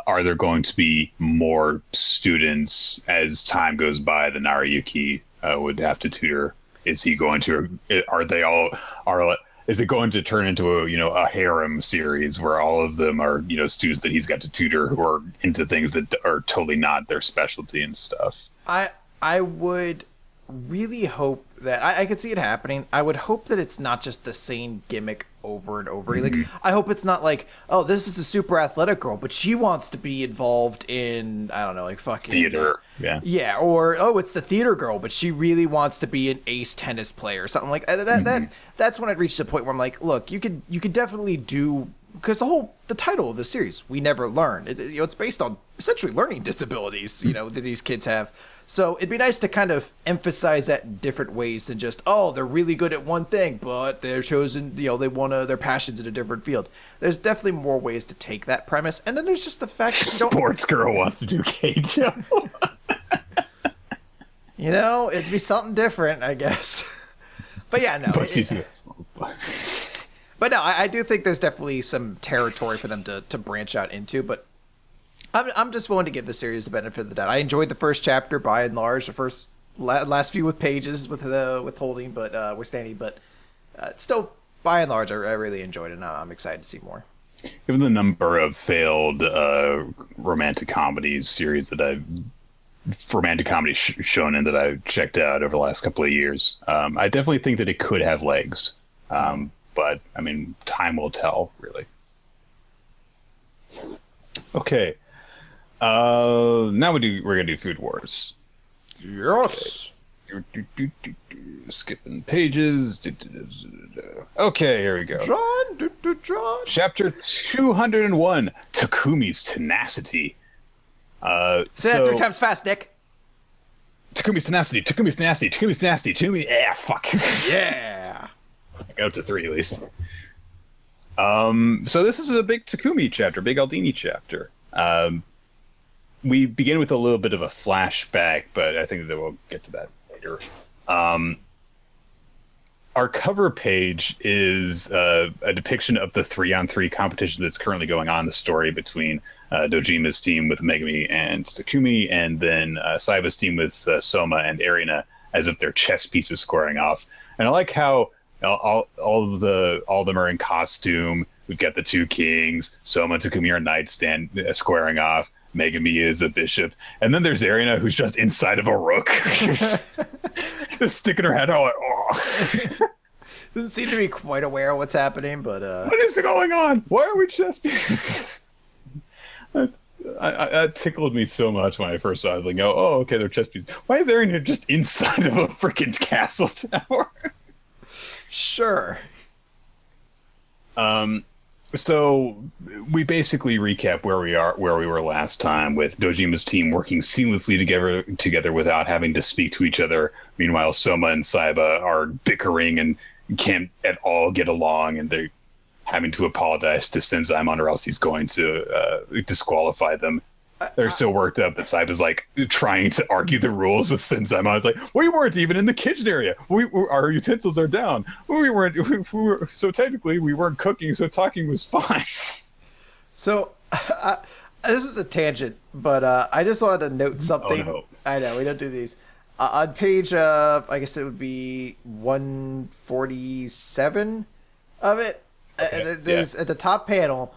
Are there going to be more students as time goes by that Nariyuki would have to tutor? Is he going to? Are they all? Is it going to turn into a harem series where all of them are students that he's got to tutor who are into things that are totally not their specialty and stuff? I would really hope that I could see it happening. I would hope that it's not just the same gimmick over and over. Like, I hope it's not like, oh, this is a super athletic girl, but she wants to be involved in, I don't know, like fucking theater. Yeah. Or, oh, it's the theater girl, but she really wants to be an ace tennis player or something like that. That's when I'd reach the point where I'm like, look, you could definitely do, because the title of the series, We Never Learn, it's based on essentially learning disabilities, that these kids have. So it'd be nice to kind of emphasize that in different ways than just, oh, they're really good at one thing, but they're chosen, they want their passions in a different field. There's definitely more ways to take that premise. And then there's just the fact that sports girl wants to do keijo. It'd be something different, I guess. But yeah, no. But no, I do think there's definitely some territory for them to branch out into, but I'm just willing to give the series the benefit of the doubt. I enjoyed the first chapter by and large, the first last few with pages with the withholding, but we're standing. But still, by and large, I really enjoyed it, and I'm excited to see more. Given the number of failed romantic comedy shonen that I've checked out over the last couple of years, I definitely think that it could have legs. But I mean, time will tell, really. Okay. Now we're gonna do Food Wars. Yes. Okay. Skipping pages. Okay, here we go. John. Chapter 201. Takumi's tenacity. Say that 3 times fast, Nick. Takumi's tenacity. Takumi's tenacity. Takumi's tenacity. Takumi. Yeah, fuck. Yeah. I got up to 3 at least. So this is a big Takumi chapter, big Aldini chapter. We begin with a little bit of a flashback, but I think that we'll get to that later. Our cover page is a depiction of the 3-on-3 competition that's currently going on in the story between Dojima's team with Megumi and Takumi, and then Saiba's team with Soma and Erina, as if they're chess pieces squaring off. And I like how all of them are in costume. We've got the 2 kings. Soma and Takumi are knights squaring off. Megumi is a bishop, and then there's Erina, who's just inside of a rook, just sticking her head out. Oh. Doesn't seem to be quite aware of what's happening, but what is going on? Why are we chess pieces? That tickled me so much when I first saw it. Like, oh, okay, they're chess pieces. Why is Erina just inside of a freaking castle tower? Sure. So we basically recap where we were last time, with Dojima's team working seamlessly together without having to speak to each other. Meanwhile, Soma and Saiba are bickering and can't at all get along, and they're having to apologize to Senzaemon or else he's going to disqualify them. They're so worked up that Saiba's like trying to argue the rules with Senzaemon. It's like, we weren't even in the kitchen area. Our utensils are down. We were so technically we weren't cooking, so talking was fine. So this is a tangent, but I just wanted to note something. Oh, no. I know we don't do these. On page, I guess it would be 147 of it. Okay. There's at the top panel.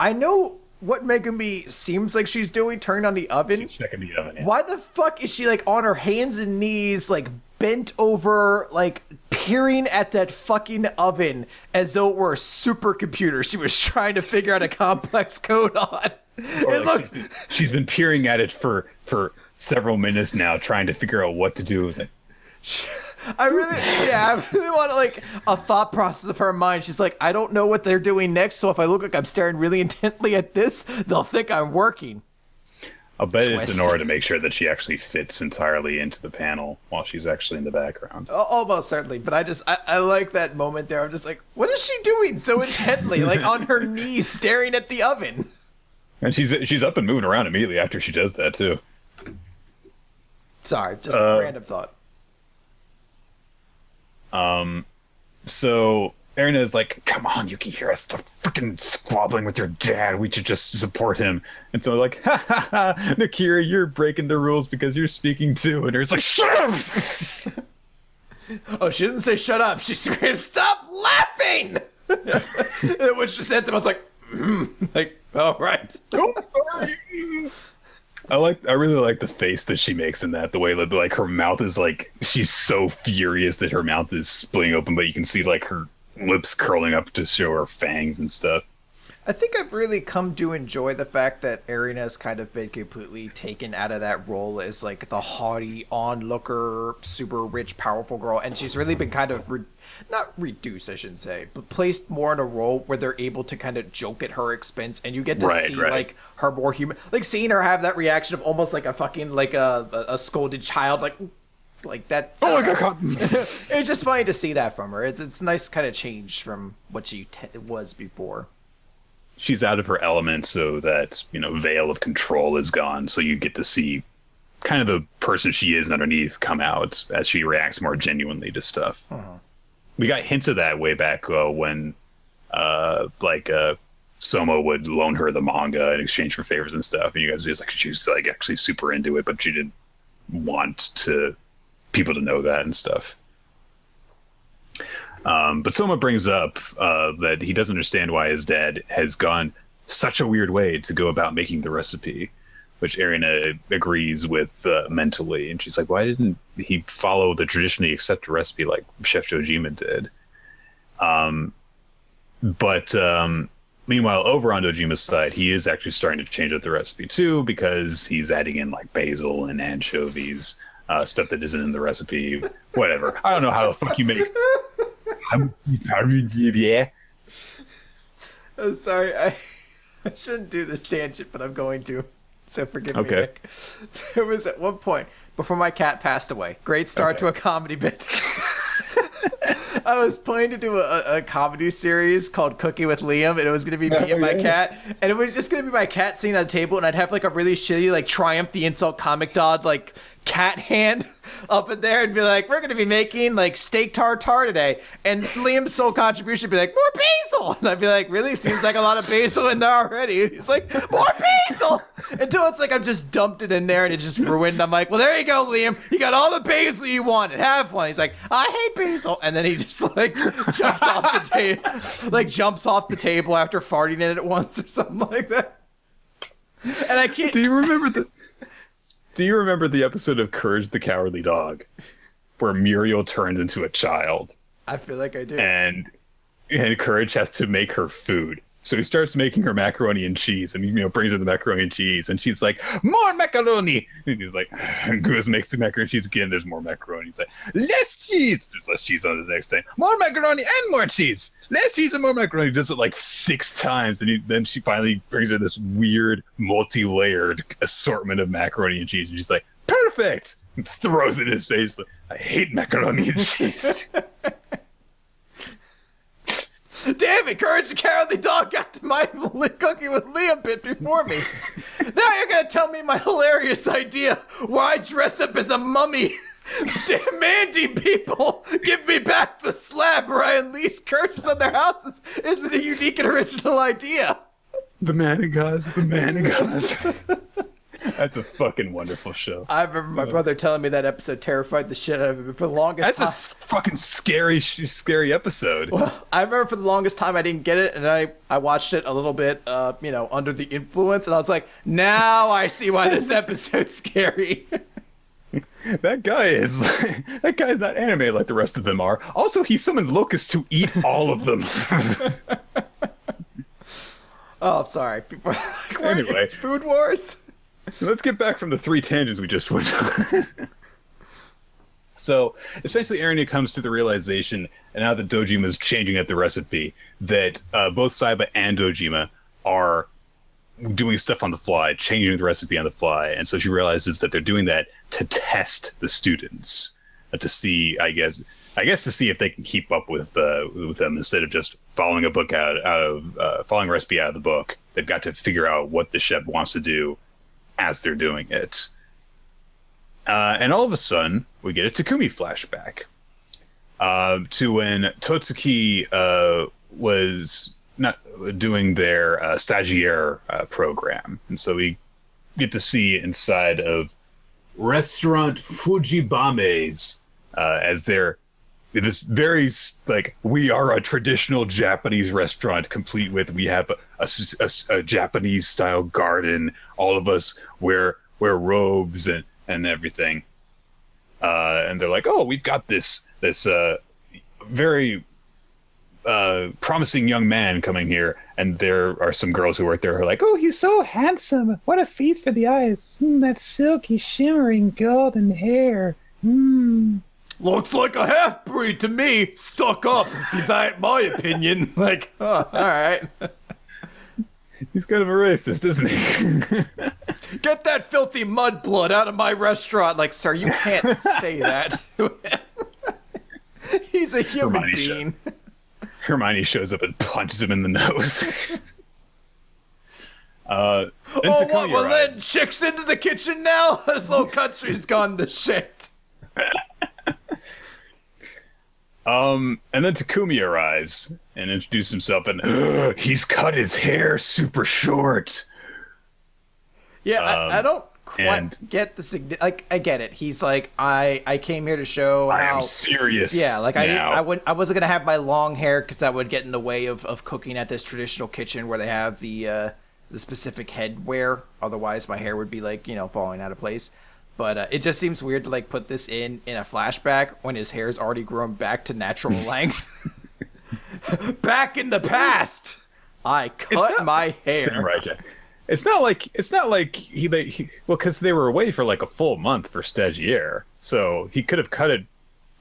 I know what Megumi seems like she's doing, turned on the oven. She's checking the oven, yeah. Why the fuck is she like on her hands and knees, like bent over, like peering at that fucking oven as though it were a supercomputer she was trying to figure out a complex code on? Like, look, she's been peering at it for several minutes now, trying to figure out what to do with it. I really want like a thought process of her mind. She's like, I don't know what they're doing next, so if I look like I'm staring really intently at this, they'll think I'm working. I'll bet it's in order to make sure that she actually fits entirely into the panel while she's actually in the background. Almost certainly, but I like that moment there. I'm just like, what is she doing so intently, like on her knees, staring at the oven? And she's up and moving around immediately after she does that too. Sorry, just a random thought. So Erina is like, come on, you can hear us. Stop freaking squabbling with your dad. We should just support him. And so I'm like, ha ha ha, Nakira, you're breaking the rules because you're speaking too. And it's like, shut up. Oh, she doesn't say shut up. She screams, stop laughing. Which just ends up, I was like, like, all right. I really like the face that she makes in that. The way that like her mouth is like, she's so furious that her mouth is splitting open, but you can see like her lips curling up to show her fangs and stuff. I think I've really come to enjoy the fact that Erina has kind of been completely taken out of that role as like the haughty onlooker, super rich, powerful girl, and she's really been kind of not reduced, I should say, but placed more in a role where they're able to kind of joke at her expense, and you get to see like her more human, like seeing her have that reaction of almost like a fucking like a scolded child, like that. Oh my god! It's just funny to see that from her. It's nice kind of change from what she was before. She's out of her element, so that, you know, veil of control is gone. So you get to see kind of the person she is underneath come out as she reacts more genuinely to stuff. Uh-huh. We got hints of that way back when, Soma would loan her the manga in exchange for favors and stuff. And you guys just like, she's like actually super into it, but she didn't want people to know that and stuff. But Soma brings up that he doesn't understand why his dad has gone such a weird way to go about making the recipe, which Erina agrees with mentally. And she's like, why didn't he follow the traditionally accepted recipe like Chef Dojima did? Meanwhile, over on Dojima's side, he is actually starting to change up the recipe too, because he's adding in like basil and anchovies, stuff that isn't in the recipe, whatever. I don't know how the fuck you make... I'm sorry, I shouldn't do this tangent, but I'm going to, so forgive me, Nick. There was at one point before my cat passed away, great start to a comedy bit. I was planning to do a comedy series called Cooking with Liam, and it was going to be me and my cat, and it was just going to be my cat sitting at a table, and I'd have like a really shitty like Triumph the Insult Comic Dog like cat hand up in there and be like, we're going to be making like steak tartare today, and Liam's sole contribution would be like, more basil, and I'd be like, really? It seems like a lot of basil in there already, and he's like, more basil, until it's like I've just dumped it in there and it's just ruined. I'm like, well, there you go, Liam, you got all the basil you wanted, have one. He's like, I hate basil, and then he just like jumps off the table, like jumps off the table after farting in it at once or something like that. And I can't... Do you remember the episode of Courage the Cowardly Dog where Muriel turns into a child? I feel like I do. And Courage has to make her food. So he starts making her macaroni and cheese, and brings her the macaroni and cheese, and she's like, "More macaroni!" And he's like, Goose makes the macaroni and cheese again. There's more macaroni. He's like, "Less cheese!" There's less cheese on it the next day. "More macaroni and more cheese! Less cheese and more macaroni!" He does it like 6 times, and then she finally brings her this weird, multi-layered assortment of macaroni and cheese, and she's like, "Perfect!" And throws it in his face. Like, "I hate macaroni and cheese." Damn it, Courage the Cowardly Dog got to my cooking with Liam bit before me. Now you're going to tell me my hilarious idea why I dress up as a mummy. Demanding people give me back the slab where I unleash curses on their houses isn't a unique and original idea. The Manigas, the Manigas. That's a fucking wonderful show. I remember my brother telling me that episode terrified the shit out of me for the longest time. That's a fucking scary episode. Well, I remember for the longest time I didn't get it, and I watched it a little bit, under the influence, and I was like, now I see why this episode's scary. That guy's not anime like the rest of them are. Also, he summons locusts to eat all of them. Oh, I'm sorry. People are like, anyway. Food Wars? Let's get back from the 3 tangents we just went on. So, essentially, Erina comes to the realization, and now that Dojima's changing at the recipe, that both Saiba and Dojima are doing stuff on the fly, changing the recipe on the fly, and so she realizes that they're doing that to test the students, to see, I guess to see if they can keep up with them instead of just following a book following a recipe out of the book. They've got to figure out what the chef wants to do as they're doing it. And all of a sudden, we get a Takumi flashback to when Totsuki was not doing their stagiaire program. And so we get to see inside of Restaurant Fujibame's as their this very, like, we are a traditional Japanese restaurant complete with, we have a Japanese-style garden. All of us wear robes and everything. And they're like, oh, we've got this very promising young man coming here. And there are some girls who work there who are like, oh, he's so handsome. What a feast for the eyes. That silky, shimmering, golden hair. Looks like a half-breed to me, stuck up, is that my opinion? Like, oh, all right. He's kind of a racist, isn't he? Get that filthy mudblood out of my restaurant. Like, sir, you can't say that. He's a human being. Hermione shows up and punches him in the nose. Oh, what? Well, then chicks into the kitchen now? This whole country's gone to shit. And then Takumi arrives and introduces himself, and he's cut his hair super short. Yeah, I don't quite get the... Like, I get it. He's like, I came here to show how... I am serious. Yeah, like, I wasn't going to have my long hair because that would get in the way of cooking at this traditional kitchen where they have the specific headwear. Otherwise, my hair would be, like, falling out of place. But it just seems weird to, like, put this in a flashback when his hair's already grown back to natural length. Back in the past, I cut my hair. Right, yeah. It's not like he well, because they were away for like a full month for stagiaire, so he could have cut it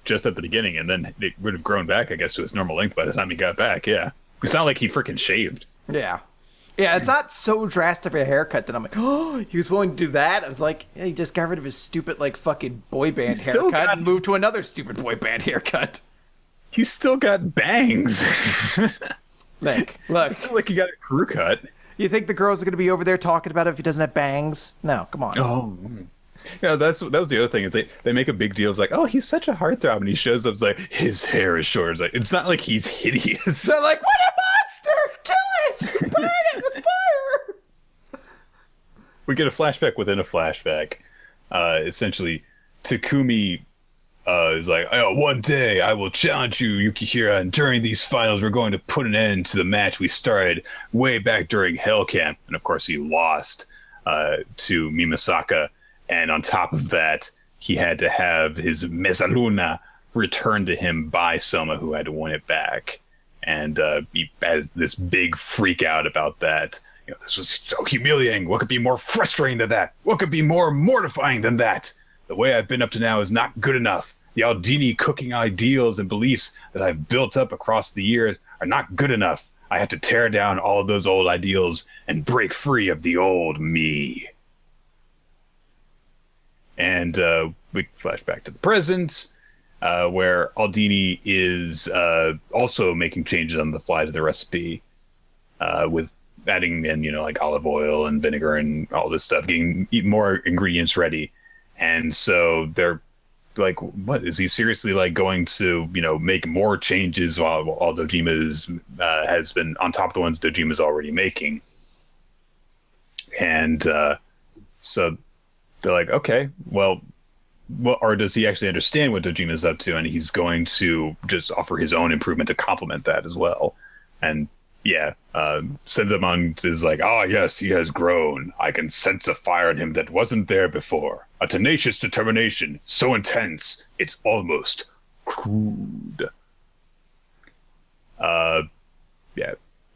just at the beginning, and then it would have grown back, I guess, to its normal length by the time he got back. Yeah, it's not like he freaking shaved. Yeah. Yeah, it's not so drastic of a haircut that I'm like, oh, he was willing to do that? I was like, yeah, he just got rid of his stupid, like, fucking boy band haircut and moved to another stupid boy band haircut. He's still got bangs. Look. It's not like he got a crew cut. You think the girls are going to be over there talking about it if he doesn't have bangs? No, come on. Oh, yeah, that was the other thing. They make a big deal. It's like, oh, he's such a heartthrob, and he shows up, it's like, his hair is short. It's like, it's not like he's hideous. They're like, what a monster! Kill it! Burn it with fire! We get a flashback within a flashback. Essentially, Takumi is like, oh, one day I will challenge you, Yukihira, and during these finals we're going to put an end to the match we started way back during Hell Camp. And of course he lost to Mimisaka, and on top of that he had to have his Mezzaluna returned to him by Soma, who had to win it back. and he has this big freak out about that. You know, this was so humiliating. What could be more frustrating than that? What could be more mortifying than that? The way I've been up to now is not good enough. The Aldini cooking ideals and beliefs that I've built up across the years are not good enough. I had to tear down all of those old ideals and break free of the old me. And we flash back to the present, where Aldini is also making changes on the fly to the recipe, with adding in, you know, like olive oil and vinegar and all this stuff, getting more ingredients ready. And so they're like, what is he seriously like going to, you know, make more changes while Dojima's has been on top of the ones Dojima's already making? And so they're like, okay, well, or does he actually understand what Dojima's up to? And he's going to just offer his own improvement to complement that as well. And yeah, Senzaemon is like, ah, yes, he has grown. I can sense a fire in him that wasn't there before. A tenacious determination, so intense, it's almost crude. Yeah,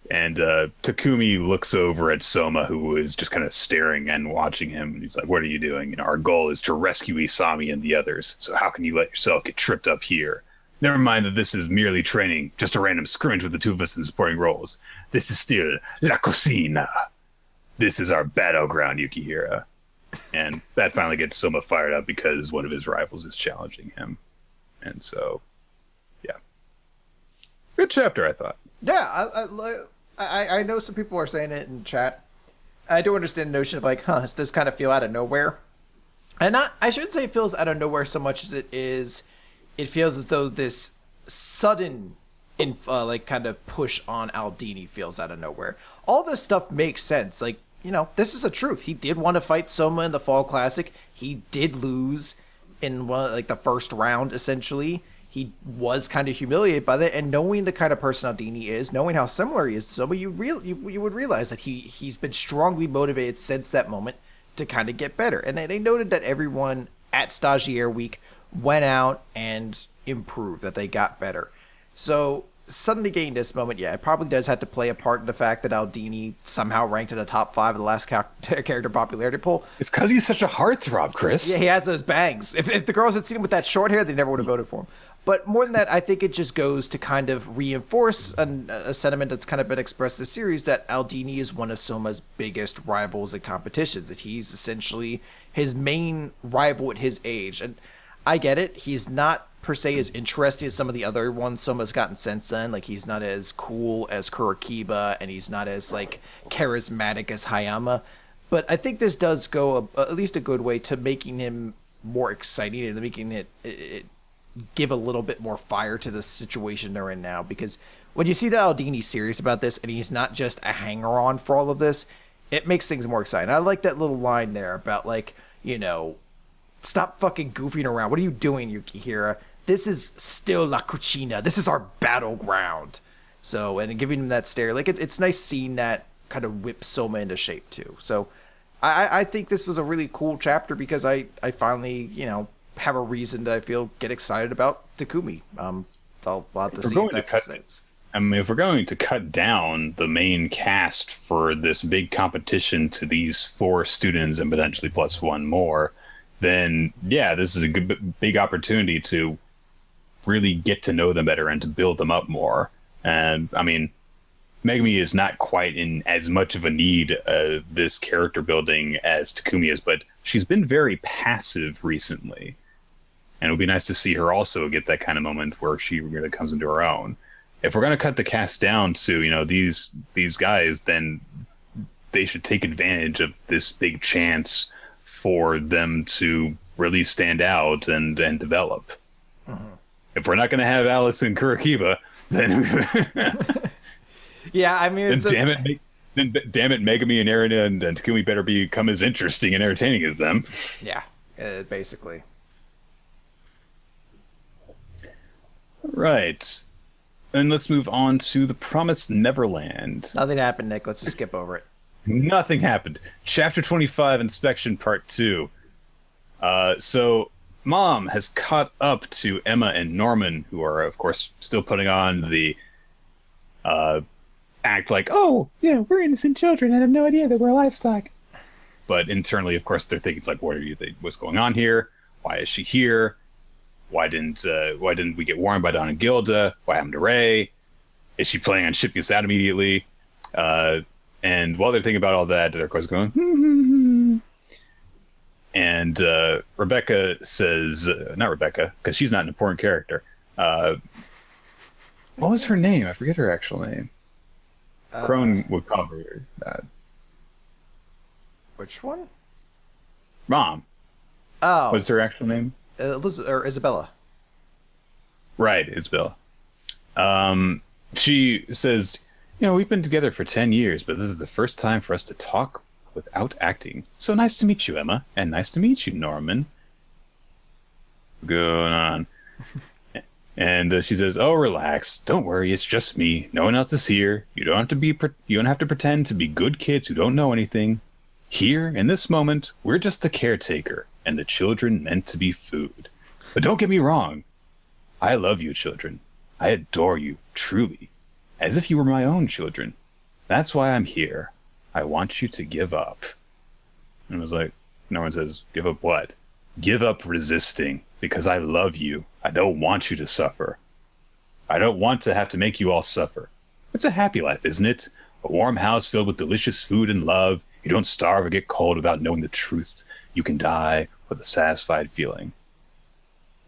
and Takumi looks over at Soma, who is just kind of staring and watching him. And he's like, what are you doing? And our goal is to rescue Isami and the others. So how can you let yourself get tripped up here? Never mind that this is merely training, just a random scrimmage with the two of us in supporting roles. This is still La Cocina. This is our battleground, Yukihira. And that finally gets Soma fired up because one of his rivals is challenging him. And so, yeah. Good chapter, I thought. Yeah, I know some people are saying it in chat. I do understand the notion of like, huh, this does kind of feel out of nowhere. And I shouldn't say it feels out of nowhere so much as it is... It feels as though this sudden, like, kind of push on Aldini feels out of nowhere. All this stuff makes sense. Like, you know, this is the truth. He did want to fight Soma in the Fall Classic. He did lose in one, like, the first round, essentially. He was kind of humiliated by that. And knowing the kind of person Aldini is, knowing how similar he is to Soma, you would realize that he's been strongly motivated since that moment to kind of get better. And they noted that everyone at Stagiaire Week went out and improved, that they got better. So suddenly getting this moment, yeah, it probably does have to play a part in the fact that Aldini somehow ranked in the top 5 of the last character popularity poll. It's because he's such a heartthrob, Chris. Yeah, he has those bangs. If the girls had seen him with that short hair, they never would have voted for him. But more than that, I think it just goes to kind of reinforce a sentiment that's kind of been expressed in the series, that Aldini is one of Soma's biggest rivals and competitions, that he's essentially his main rival at his age. And I get it. He's not, per se, as interesting as some of the other ones Soma's gotten since then. Like, he's not as cool as Kurikiba, and he's not as, like, charismatic as Hayama. But I think this does go at least a good way to making him more exciting and making it give a little bit more fire to the situation they're in now. Because when you see that Aldini's serious about this, and he's not just a hanger-on for all of this, it makes things more exciting. I like that little line there about, like, you know, stop fucking goofing around. What are you doing, Yukihira? This is still La Cucina. This is our battleground. So, and giving him that stare, like, it's nice seeing that kind of whip Soma into shape, too. So, I think this was a really cool chapter because I finally, you know, have a reason to, I feel, get excited about Takumi. I'll have to see if that makes sense. I mean, if we're going to cut down the main cast for this big competition to these 4 students and potentially plus 1 more, then yeah, this is a good, big opportunity to really get to know them better and to build them up more. And I mean, Megumi is not quite in as much of a need of this character building as Takumi is, but she's been very passive recently. And it would be nice to see her also get that kind of moment where she really comes into her own. If we're going to cut the cast down to, you know, these guys, then they should take advantage of this big chance for them to really stand out and develop. Mm-hmm. If we're not going to have Alice and Kurikiba, then yeah, I mean, damn it, Megumi and Erina and Takumi better become as interesting and entertaining as them. Yeah, basically. All right, and let's move on to the Promised Neverland. Nothing happened, Nick. Let's just skip over it. Nothing happened. Chapter 25, Inspection Part 2. So Mom has caught up to Emma and Norman, who are, of course, still putting on the act like, oh, yeah, we're innocent children and have no idea that we're livestock. But internally, of course, they're thinking, it's like, what are you, what's going on here? Why is she here? Why didn't we get warned by Don and Gilda? What happened to Ray? Is she planning on shipping us out immediately? And while they're thinking about all that, they're of course going, and Rebecca says, not Rebecca, because she's not an important character. What was her name? I forget her actual name. Crone would probably that. Which one? Mom. Oh. What's her actual name? Elizabeth, or Isabella. Right, Isabella. She says, you know, we've been together for 10 years, but this is the first time for us to talk without acting. So nice to meet you, Emma, and nice to meet you, Norman. Going on. And she says, oh, relax. Don't worry. It's just me. No one else is here. You don't have to pretend to be good kids who don't know anything. Here, in this moment, we're just the caretaker and the children meant to be food. But don't get me wrong. I love you, children. I adore you, truly, as if you were my own children. That's why I'm here. I want you to give up. And I was like, no one says, give up what? Give up resisting, because I love you. I don't want you to suffer. I don't want to have to make you all suffer. It's a happy life, isn't it? A warm house filled with delicious food and love. You don't starve or get cold without knowing the truth. You can die with a satisfied feeling.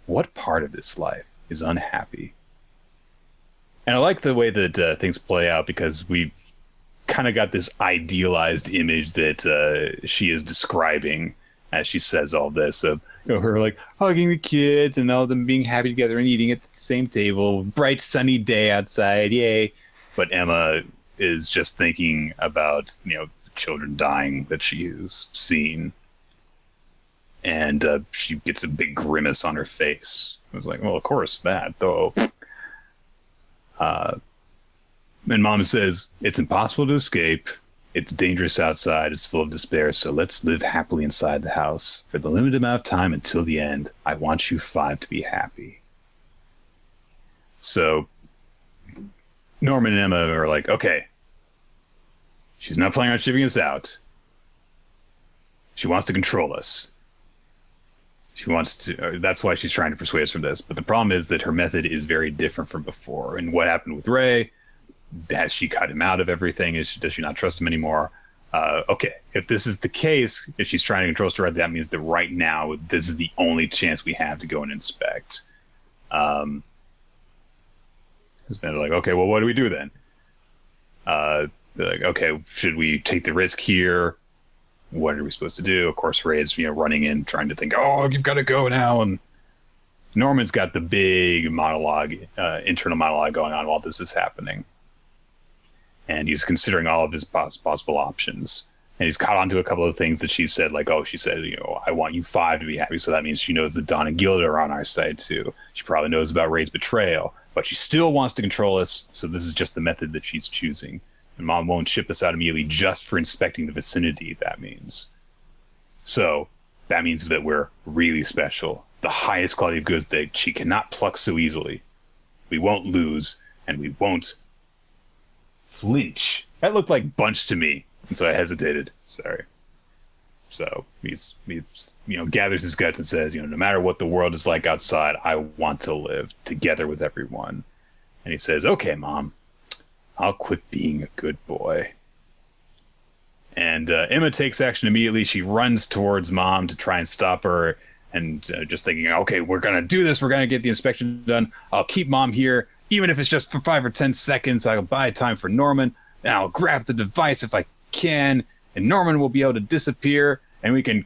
What part of this life is unhappy? And I like the way that things play out, because we've kind of got this idealized image that she is describing as she says all this, of her like hugging the kids and all of them being happy together and eating at the same table, bright sunny day outside, yay. But Emma is just thinking about, children dying that she has seen. And she gets a big grimace on her face. I was like, well, of course that, though. And Mom says, it's impossible to escape. It's dangerous outside. It's full of despair. So let's live happily inside the house for the limited amount of time until the end. I want you five to be happy. So Norman and Emma are like, okay, she's not planning on shipping us out. She wants to control us. She wants to, that's why she's trying to persuade us from this. But the problem is that her method is very different from before. And what happened with Ray, has she cut him out of everything? Does she not trust him anymore? Okay, if this is the case, if she's trying to control us directly, that means that right now, this is the only chance we have to go and inspect. They're like, okay, well, what do we do then? They're like, okay, should we take the risk here? What are we supposed to do? Of course, Ray is, running in, trying to think, oh, you've got to go now. And Norman's got the big monologue, internal monologue going on while this is happening. And he's considering all of his possible options. And he's caught onto a couple of things that she said, like, oh, she said, I want you five to be happy. So that means she knows that Don and Gilda are on our side, too. She probably knows about Ray's betrayal, but she still wants to control us. So this is just the method that she's choosing. And Mom won't ship us out immediately just for inspecting the vicinity, that means. So that means that we're really special. The highest quality of goods that she cannot pluck so easily. We won't lose, and we won't flinch. That looked like bunch to me, and so I hesitated. Sorry. So he gathers his guts and says, no matter what the world is like outside, I want to live together with everyone. And he says, okay, Mom. I'll quit being a good boy. And Emma takes action immediately. She runs towards Mom to try and stop her, and just thinking, okay, we're going to do this. We're going to get the inspection done. I'll keep Mom here, even if it's just for 5 or 10 seconds. I'll buy time for Norman, and I'll grab the device if I can, and Norman will be able to disappear, and we can...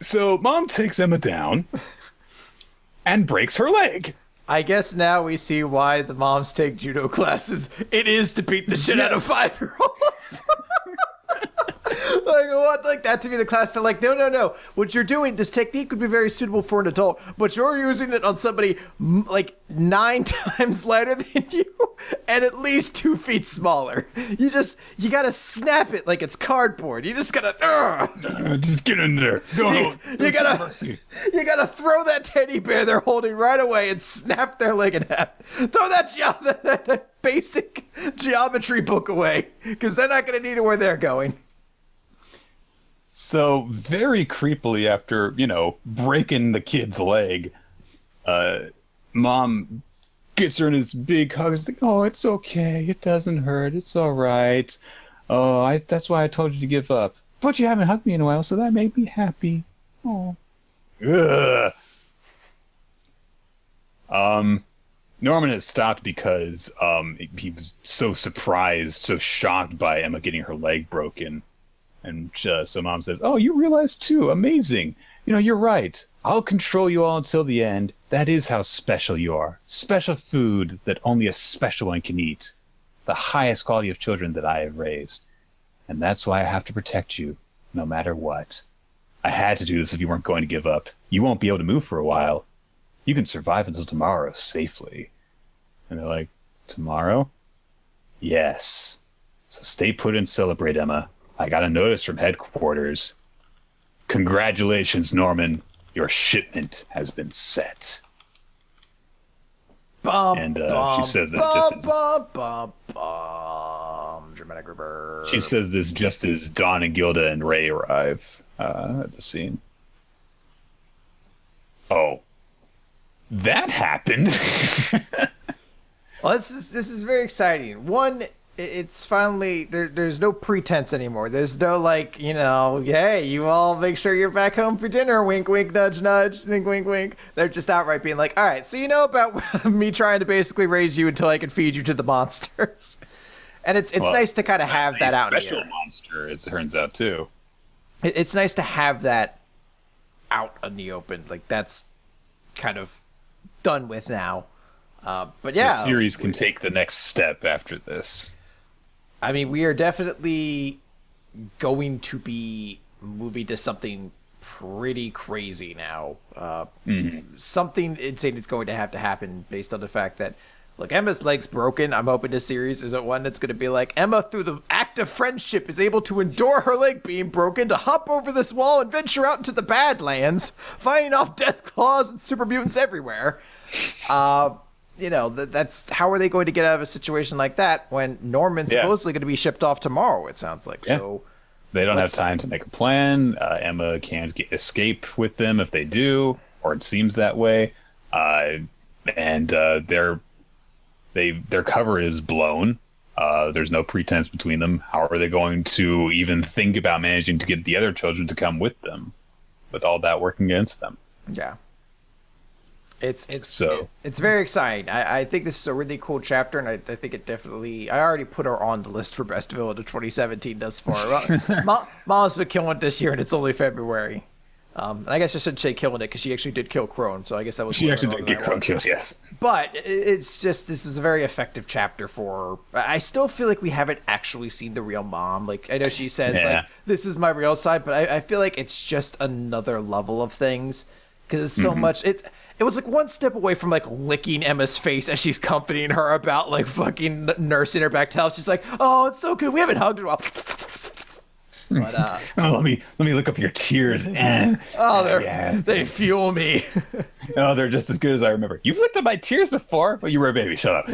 So Mom takes Emma down... and breaks her leg. I guess now we see why the moms take judo classes. It is to beat the shit out of 5-year-olds. Like, I want like that to be the class that like, no, no, no. What you're doing, this technique would be very suitable for an adult, but you're using it on somebody like 9 times lighter than you and at least 2 feet smaller. You just, you gotta snap it like it's cardboard. You just gotta, just get in there. Go. You gotta throw that teddy bear they're holding right away and snap their leg in half. Throw that, that basic geometry book away, because they're not gonna need it where they're going. So very creepily, after, you know, breaking the kid's leg, Mom gets her in his big hug. It's like, oh, it's okay. It doesn't hurt. It's all right. Oh, that's why I told you to give up. But you haven't hugged me in a while, so that made me happy. Oh. Ugh. Norman has stopped because he was so surprised, so shocked by Emma getting her leg broken. And so Mom says, oh, you realize too. Amazing. You know, you're right. I'll control you all until the end. That is how special you are. Special food that only a special one can eat. The highest quality of children that I have raised. And that's why I have to protect you, no matter what. I had to do this if you weren't going to give up. You won't be able to move for a while. You can survive until tomorrow safely. And they're like, tomorrow? Yes. So stay put and celebrate, Emma. I got a notice from headquarters. Congratulations, Norman. Your shipment has been set. Bum, and she says that dramatic reverb. She says this just as Don and Gilda and Ray arrive at the scene. Oh, that happened. Well, this is very exciting. One, it's finally there's no pretense anymore. There's no like, you know, hey, you all make sure you're back home for dinner, wink wink, nudge nudge, wink wink wink. They're just outright being like, all right, so you know about me trying to basically raise you until I can feed you to the monsters. And it's well, nice to kind of have that out here. Special monster, as it turns out, too. It's nice to have that out in the open. Like, that's kind of done with now. But yeah, the series can take the next step after this. I mean, we are definitely going to be moving to something pretty crazy now. Something insane is going to happen based on the fact that, look, Emma's leg's broken. I'm hoping this series isn't one that's going to be like, Emma, through the act of friendship, is able to endure her leg being broken to hop over this wall and venture out into the Badlands, fighting off death claws and super mutants everywhere. You know, that's how are they going to get out of a situation like that when Norman's supposedly going to be shipped off tomorrow, it sounds like. Yeah. So they don't have time to make a plan. Emma can't escape with them if they do, or it seems that way. And their cover is blown. There's no pretense between them. How are they going to even think about managing to get the other children to come with them with all that working against them? Yeah. It's very exciting. I think this is a really cool chapter, and I think it definitely... I already put her on the list for Best Villain of 2017 thus far. Mom's been killing it this year, and it's only February. And I guess I shouldn't say killing it, because she actually did kill Crone, so I guess that was... She actually did get Crone killed, yes. But it's just... This is a very effective chapter for... I still feel like we haven't actually seen the real Mom. Like, I know she says, like, this is my real side, but I feel like it's just another level of things, because it's so much... It was like one step away from like licking Emma's face as she's comforting her about like fucking nursing her back to health. She's like, "Oh, it's so good. We haven't hugged in a while." But, oh, let me look up your tears. Oh, they fuel me. Oh, they're just as good as I remember. You've looked up my tears before, but you were a baby. Shut up.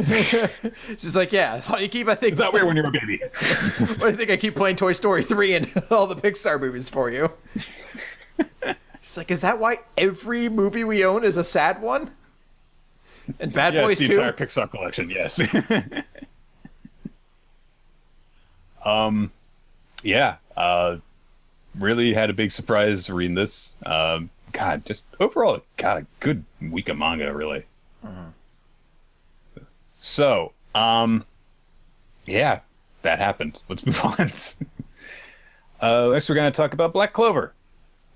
She's like, "Yeah, how do you keep? I think is that weird when you're a baby." I think I keep playing Toy Story 3 and all the Pixar movies for you. She's like, is that why every movie we own is a sad one? And Bad Boys too? Yes, the entire Pixar collection, yes. Really had a big surprise reading this. God, just overall, it got a good week of manga, really. So, yeah, that happened. Let's move on. Next, we're going to talk about Black Clover.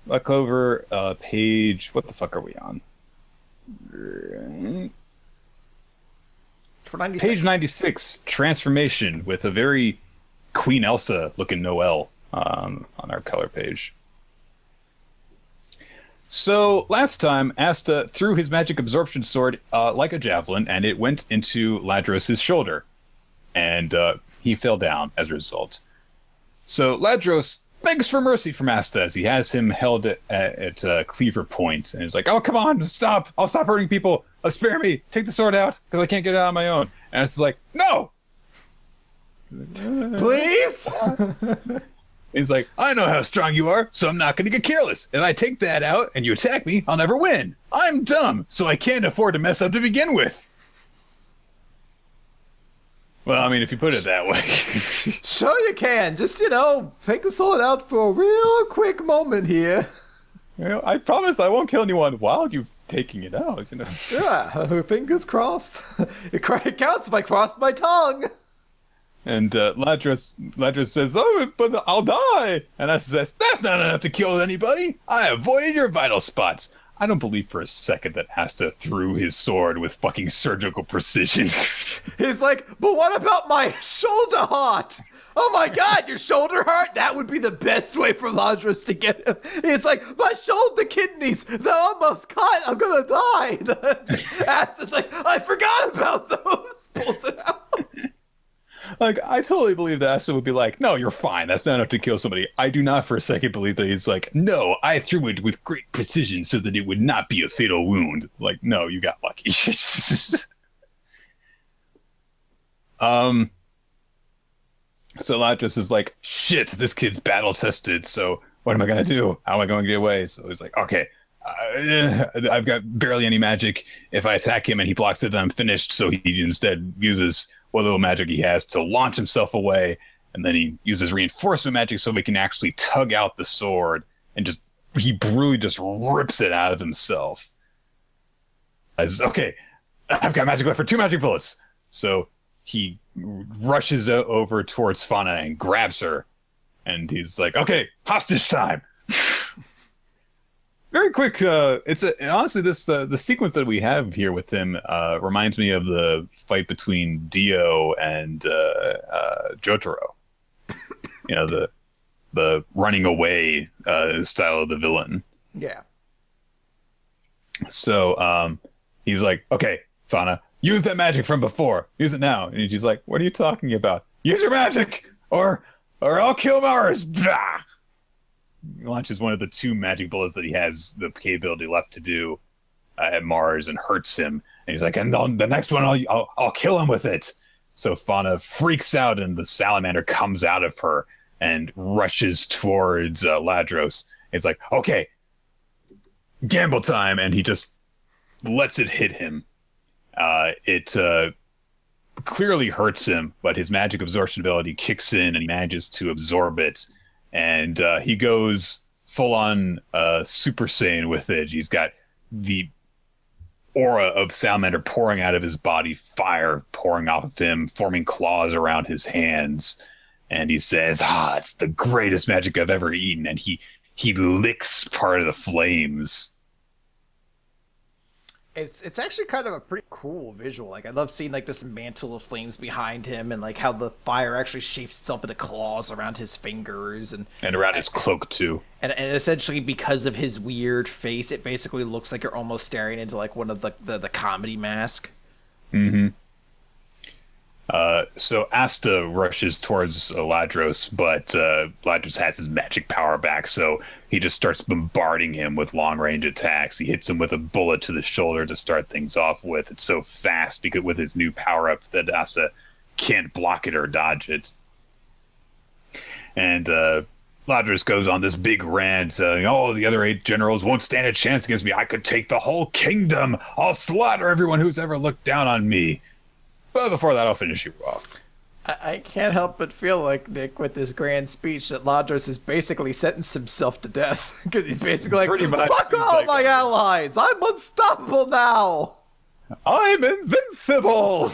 Black Clover, page... What the fuck are we on? Page 96, Transformation, with a very Queen Elsa-looking Noelle on our color page. So last time, Asta threw his magic absorption sword like a javelin, and it went into Ladros' shoulder, and he fell down as a result. So Ladros begs for mercy from Asta as he has him held at cleaver point, and he's like, "Oh, come on, stop! I'll stop hurting people. Spare me. Take the sword out, because I can't get it out on my own." And Asta's like, "No, please." He's like, "I know how strong you are, so I'm not going to get careless. If I take that out and you attack me, I'll never win. I'm dumb, so I can't afford to mess up to begin with." Well, I mean, if you put it that way. Sure you can. Just, you know, take the sword out for a real quick moment here. You know, I promise I won't kill anyone while you're taking it out, you know. Yeah, fingers crossed. It counts if I cross my tongue. And Ladros says, "Oh, but I'll die." And I says, "That's not enough to kill anybody. I avoided your vital spots." I don't believe for a second that Asta threw his sword with fucking surgical precision. He's like, "But what about my shoulder heart? Oh my God, your shoulder heart? That would be the best way for Ladros to get him." He's like, "My shoulder kidneys, they're almost cut. I'm gonna die." Asta's like, "I forgot about those." Pulls it out. Like, I totally believe that Asta would be like, "No, you're fine. That's not enough to kill somebody." I do not for a second believe that he's like, "No, I threw it with great precision so that it would not be a fatal wound." Like, no, you got lucky. So Ladros is like, "Shit, this kid's battle tested. So what am I going to do? How am I going to get away?" So he's like, "Okay, I've got barely any magic. If I attack him and he blocks it, then I'm finished." So he instead uses what little magic he has to launch himself away, and then he uses reinforcement magic so he can actually tug out the sword, and just he really just rips it out of himself. As okay, I've got magic left for 2 magic bullets, so he rushes over towards Fauna and grabs her, and he's like, "Okay, hostage time." Very quick. And honestly, this the sequence that we have here with him reminds me of the fight between Dio and Jotaro. You know, the running away style of the villain. Yeah. So he's like, "Okay, Fauna, use that magic from before. Use it now." And she's like, "What are you talking about? Use your magic, or I'll kill Mars." Blah! Launches one of the 2 magic bullets that he has the capability left to do at Mars and hurts him. And he's like, "And the next one, I'll kill him with it." So Fauna freaks out, and the salamander comes out of her and rushes towards Ladros. It's like, "Okay, gamble time," and he just lets it hit him. It clearly hurts him, but his magic absorption ability kicks in, and he manages to absorb it. And he goes full-on Super Saiyan with it. He's got the aura of salamander pouring out of his body, fire pouring off of him, forming claws around his hands. And he says, "Ah, it's the greatest magic I've ever eaten." And he licks part of the flames. It's actually kind of a pretty cool visual. Like, I love seeing like this mantle of flames behind him, and like how the fire actually shapes itself into claws around his fingers and around his cloak too. And essentially, because of his weird face, it basically looks like you're almost staring into like one of the comedy mask. Mm-hmm. So Asta rushes towards Ladros, but Ladros has his magic power back, so he just starts bombarding him with long-range attacks. He hits him with a bullet to the shoulder to start things off with. It's so fast because with his new power-up that Asta can't block it or dodge it. And Ladros goes on this big rant saying, "Oh, the other 8 generals won't stand a chance against me. I could take the whole kingdom. I'll slaughter everyone who's ever looked down on me." Well, before that, I'll finish you off. I can't help but feel like, Nick, with this grand speech, that Ladros has basically sentenced himself to death. Because he's basically like, "Fuck all my allies! I'm unstoppable now! I'm invincible!"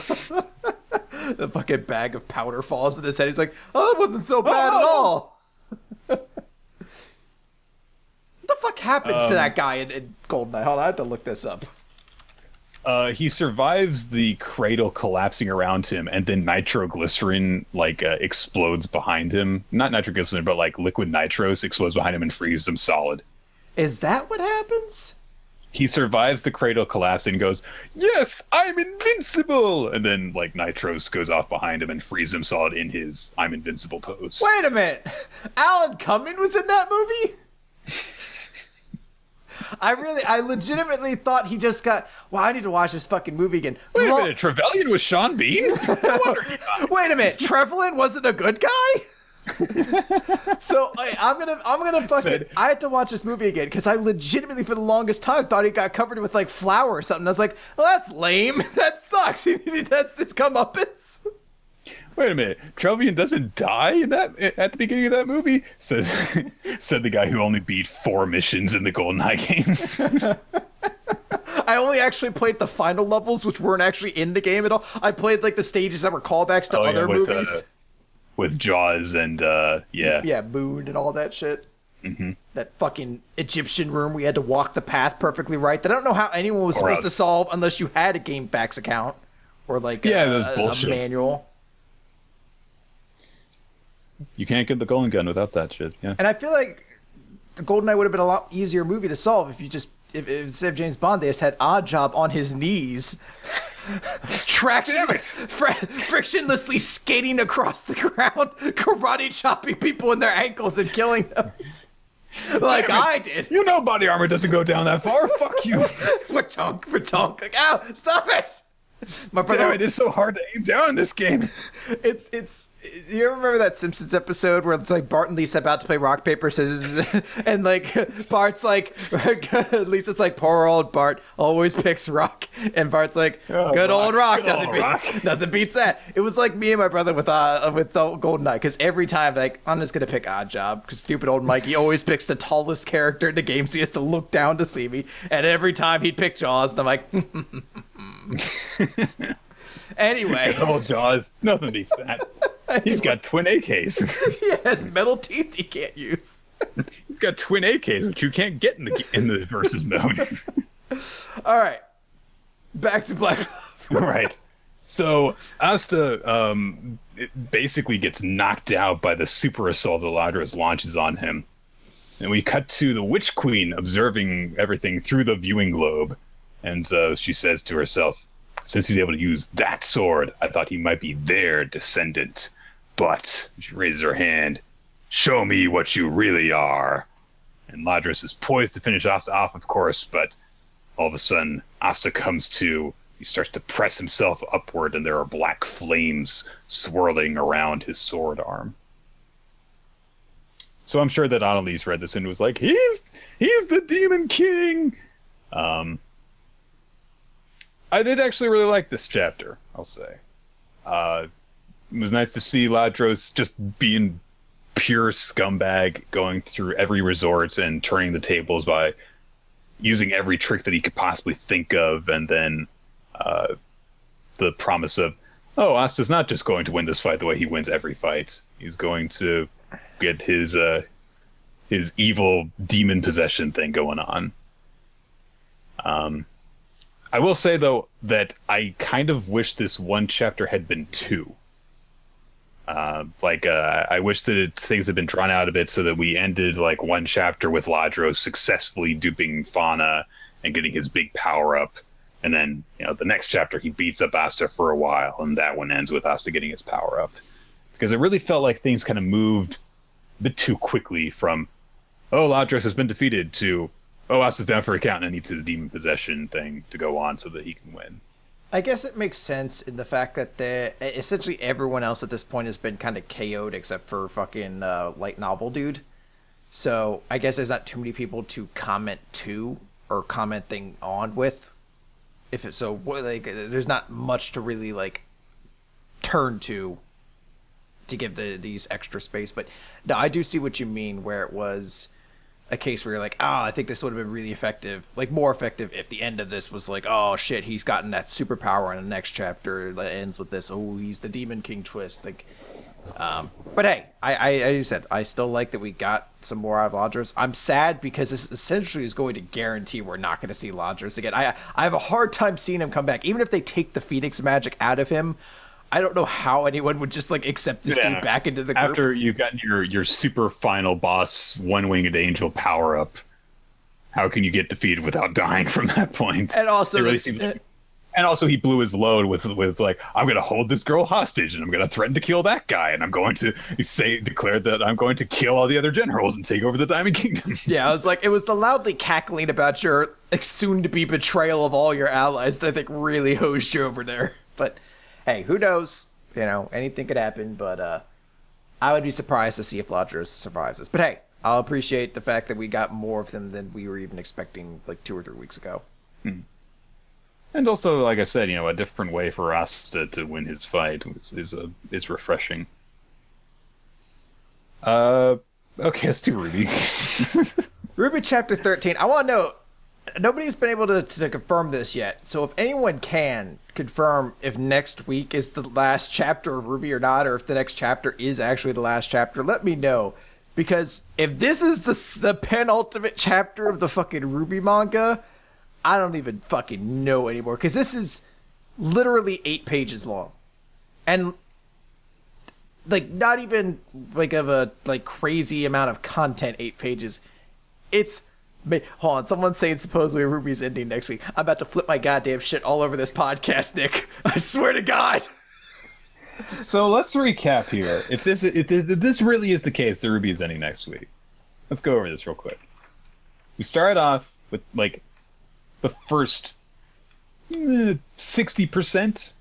The fucking bag of powder falls in his head. He's like, "Oh, that wasn't so bad at all!" What the fuck happens to that guy in GoldenEye? Hold on, I have to look this up. He survives the cradle collapsing around him, and then nitroglycerin explodes behind him. Not nitroglycerin, but like liquid nitrous explodes behind him and frees him solid. Is that what happens? He survives the cradle collapse and goes, "Yes, I'm invincible!" And then like nitrous goes off behind him and frees him solid in his "I'm invincible" pose. Wait a minute, Alan Cumming was in that movie? I legitimately thought he just got. Well, I need to watch this fucking movie again. Wait a minute, Trevelyan was Sean Bean? No wonder he died. Wait a minute, Trevelyan wasn't a good guy? So I'm gonna fucking. I had to watch this movie again because I legitimately for the longest time thought he got covered with like flour or something. I was like, well, that's lame. That sucks. That's his comeuppance. Wait a minute, Trevelyan doesn't die in that at the beginning of that movie. Said the guy who only beat 4 missions in the GoldenEye game. I only actually played the final levels, which weren't actually in the game at all. I played like the stages that were callbacks to other movies. With Jaws and, yeah, Moon and all that shit. Mm-hmm. That fucking Egyptian room we had to walk the path perfectly right. That I don't know how anyone was supposed to solve unless you had a GameFAQs account or like a manual. You can't get the Golden Gun without that shit, yeah. And I feel like the GoldenEye would have been a lot easier movie to solve if you just... If instead of James Bond, they just had Oddjob on his knees, frictionlessly skating across the ground, karate chopping people in their ankles and killing them. Like I did. You know body armor doesn't go down that far. Fuck you. Watonk. Like, ow, stop it. My brother, damn, it is so hard to aim down in this game. It's you remember that Simpsons episode where it's like Bart and Lisa about to play rock paper scissors, and like Bart's like, Lisa's like, poor old Bart always picks rock, and Bart's like, good old rock. Nothing beats that. It was like me and my brother with GoldenEye, because every time like I'm just gonna pick Oddjob because stupid old Mikey always picks the tallest character in the game, so he has to look down to see me, and every time he'd pick Jaws, and I'm like. Anyway, double Jaws, nothing beats that. He's got twin AKs. He has metal teeth he can't use. He's got twin AKs, which you can't get in the versus mode. All right, back to Black Love. Right. So Asta basically gets knocked out by the super assault that Ladros launches on him, and we cut to the Witch Queen observing everything through the viewing globe. And she says to herself, since he's able to use that sword, I thought he might be their descendant. But, she raises her hand, show me what you really are. And Ladros is poised to finish Asta off, of course, but all of a sudden, Asta comes to, he starts to press himself upward, and there are black flames swirling around his sword arm. So I'm sure that Annalise read this and was like, he's the Demon King! I did actually really like this chapter, I'll say. It was nice to see Ladros just being pure scumbag, going through every resort and turning the tables by using every trick that he could possibly think of, and then the promise of, oh, Asta's not just going to win this fight the way he wins every fight. He's going to get his evil demon possession thing going on. I will say, though, that I kind of wish this one chapter had been 2. I wish that things had been drawn out a bit so that we ended, like, one chapter with Ladros successfully duping Fauna and getting his big power-up. And then, you know, the next chapter, he beats up Asta for a while, and that one ends with Asta getting his power-up. Because it really felt like things kind of moved a bit too quickly from, oh, Ladros has been defeated, to... Oh, Asta's down for a count and needs his demon possession thing to go on so that he can win. I guess it makes sense in the fact that essentially everyone else at this point has been kind of KO'd except for fucking light novel dude. So I guess there's not too many people to comment to or commenting on with. If it's so, like, there's not much to really like turn to give these extra space. But no, I do see what you mean where it was. A case where you're like, ah, oh, I think this would have been really effective, like more effective if the end of this was like, oh shit, he's gotten that superpower in the next chapter that ends with this, oh, he's the Demon King twist. Like, But hey, I said I still like that we got some more out of Ladros. I'm sad because this essentially is going to guarantee we're not going to see Ladros again. I have a hard time seeing him come back. Even if they take the Phoenix magic out of him, I don't know how anyone would just like accept this dude back into the group. After you've gotten your super final boss one-winged angel power up, how can you get defeated without dying from that point? And also, it really seems like, and also he blew his load with like, I'm going to hold this girl hostage and I'm going to threaten to kill that guy. And I'm going to declare that I'm going to kill all the other generals and take over the Diamond Kingdom. Yeah, I was like, it was the loudly cackling about your soon to be betrayal of all your allies that I think really hosed you over there. But hey, who knows? You know, anything could happen, but I would be surprised to see if Ladros survives this. But hey, I'll appreciate the fact that we got more of them than we were even expecting like 2 or 3 weeks ago. Hmm. And also, like I said, you know, a different way for Asta to win his fight is refreshing. Okay, let's do Ruby. Ruby chapter 13. I want to know, nobody's been able to confirm this yet, so if anyone can confirm if next week is the last chapter of Ruby or not, or if the next chapter is actually the last chapter, let me know. Because if this is the penultimate chapter of the fucking Ruby manga, I don't even fucking know anymore. Because this is literally 8 pages long. And, like, not even, like, of a, like, crazy amount of content, 8 pages. It's... Hold on, someone's saying supposedly Ruby's ending next week. I'm about to flip my goddamn shit all over this podcast, Nick. I swear to God. So let's recap here. If this really is the case, the Ruby is ending next week. Let's go over this real quick. We started off with like the first 60%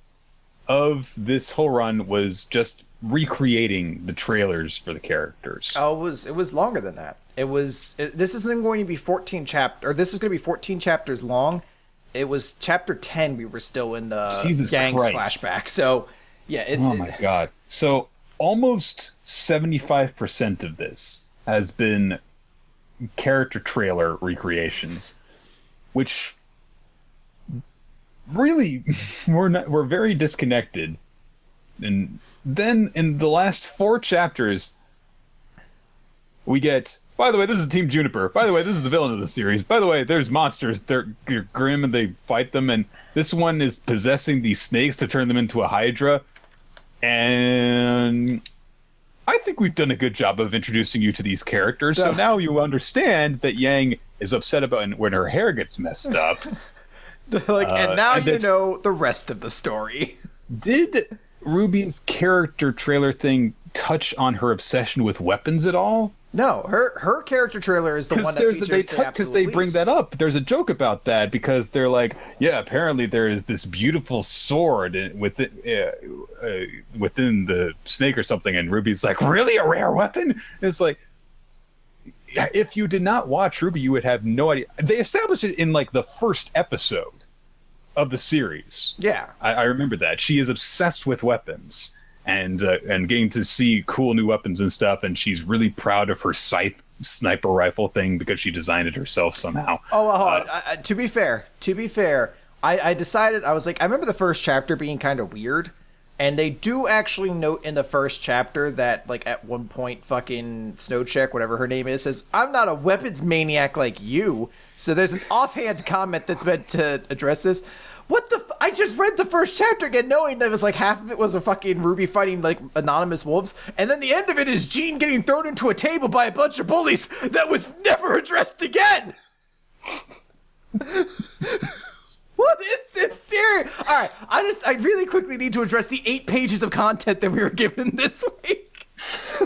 of this whole run was just recreating the trailers for the characters. Oh, it was longer than that. This isn't going to be 14 chapters, or this is going to be 14 chapters long. It was chapter 10. We were still in the gang's flashback. So. Yeah, oh my God. So almost 75% of this has been character trailer recreations, which really we're very disconnected. And then in the last 4 chapters, we get, by the way, this is Team Juniper. By the way, this is the villain of the series. By the way, there's monsters. They're grim and they fight them. And this one is possessing these snakes to turn them into a hydra. And I think we've done a good job of introducing you to these characters. So now you understand that Yang is upset about when her hair gets messed up. And now and you know the rest of the story. Did Ruby's character trailer thing touch on her obsession with weapons at all? No, her character trailer is the one that features the absolute least. They bring that up. There's a joke about that because they're like, yeah, apparently there is this beautiful sword within the snake or something, and Ruby's like, really, a rare weapon? And it's like, if you did not watch Ruby, you would have no idea. They established it in like the first episode of the series. Yeah, I remember that. She is obsessed with weapons. And getting to see cool new weapons and stuff, and she's really proud of her scythe sniper rifle thing because she designed it herself somehow. Oh, well, hold on. To be fair, I decided, I was like, I remember the first chapter being kind of weird, and they do actually note in the first chapter that, like, at one point, fucking Snowcheck, whatever her name is, says, "I'm not a weapons maniac like you." So there's an offhand comment that's meant to address this. What the? I just read the first chapter again, knowing that it was like half of it was a fucking Ruby fighting like anonymous wolves, and then the end of it is Jean getting thrown into a table by a bunch of bullies that was never addressed again. What is this series? All right, I really quickly need to address the 8 pages of content that we were given this week,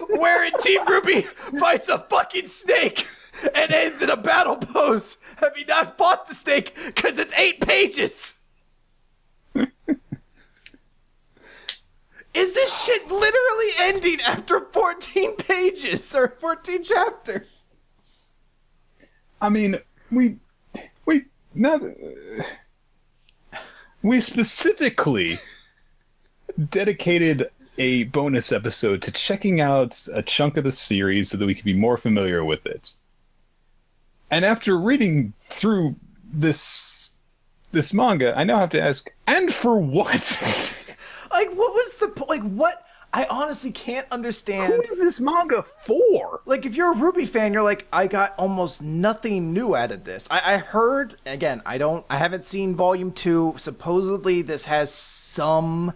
wherein Team Ruby fights a fucking snake and ends in a battle pose. Have you not fought the snake? Because it's 8 pages. Is this shit literally ending after 14 pages or 14 chapters? I mean, we specifically dedicated a bonus episode to checking out a chunk of the series so that we could be more familiar with it. And after reading through this manga, I now have to ask, and for what? Like, what was the like? What I honestly can't understand. Who is this manga for? Like, if you're a RWBY fan, you're like, I got almost nothing new out of this. I heard, again, I haven't seen Volume 2. Supposedly, this has some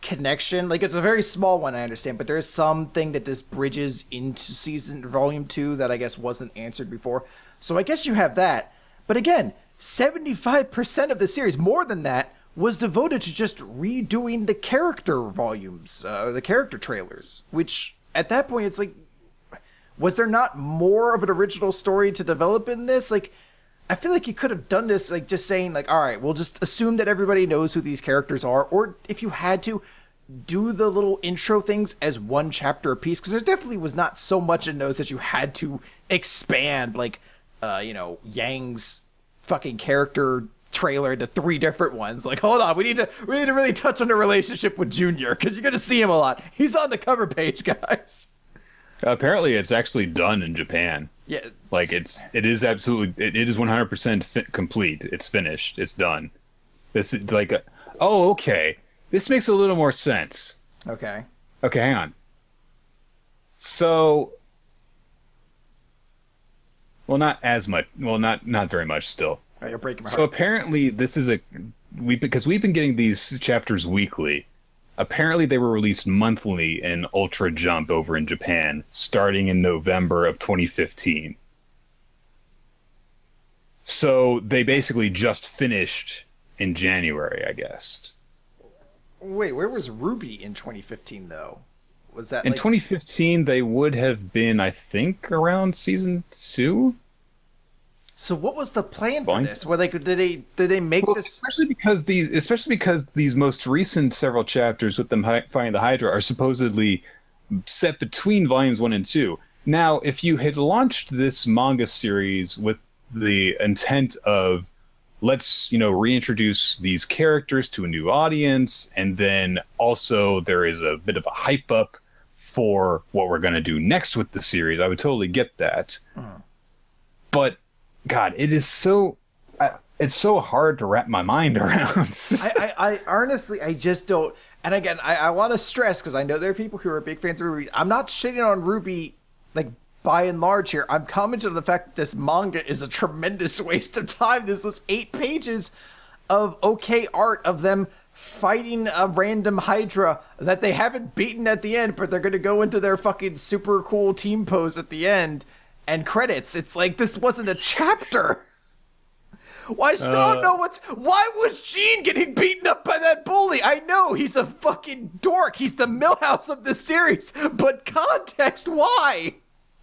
connection. Like, it's a very small one, I understand, but there is something that this bridges into Volume 2 that I guess wasn't answered before. So I guess you have that. But again, 75% of the series, more than that, was devoted to just redoing the character volumes, the character trailers, which at that point it's like, was there not more of an original story to develop in this? Like, I feel like you could have done this, like just saying like, all right, we'll just assume that everybody knows who these characters are, or if you had to, do the little intro things as one chapter apiece, because there definitely was not so much in those that you had to expand, like, you know, Yang's fucking character trailer to 3 different ones. Like, hold on, we need to really touch on the relationship with Junior, because you're gonna see him a lot. He's on the cover page, guys. Apparently it's actually done in Japan. Yeah, like it is absolutely, it is 100% complete. It's finished, it's done. This is like a, oh, okay, this makes a little more sense. Okay, hang on. So, well, not as much, well, not very much still. Oh, you're breaking my heart. So apparently this is a, because we've been getting these chapters weekly. Apparently they were released monthly in Ultra Jump over in Japan, starting in November of 2015. So they basically just finished in January, I guess. Wait, where was RWBY in 2015 though? Was that in 2015? They would have been, I think, around season 2. So what was the plan for this? Where they could, did they make this? Especially because these most recent several chapters with them fighting the Hydra are supposedly set between volumes 1 and 2. Now, if you had launched this manga series with the intent of, let's, you know, reintroduce these characters to a new audience, and then also there is a bit of a hype up for what we're going to do next with the series, I would totally get that. Mm. But God, it is so, it's so hard to wrap my mind around. I honestly, I just don't. And again, I want to stress, because I know there are people who are big fans of RWBY. I'm not shitting on RWBY, like, by and large here. I'm commenting on the fact that this manga is a tremendous waste of time. This was 8 pages of okay art of them fighting a random Hydra that they haven't beaten at the end, but they're going to go into their fucking super cool team pose at the end. And credits. It's like, this wasn't a chapter. Well, I still don't know what's... Why was Gene getting beaten up by that bully? I know, he's a fucking dork. He's the Milhouse of this series. But context, why?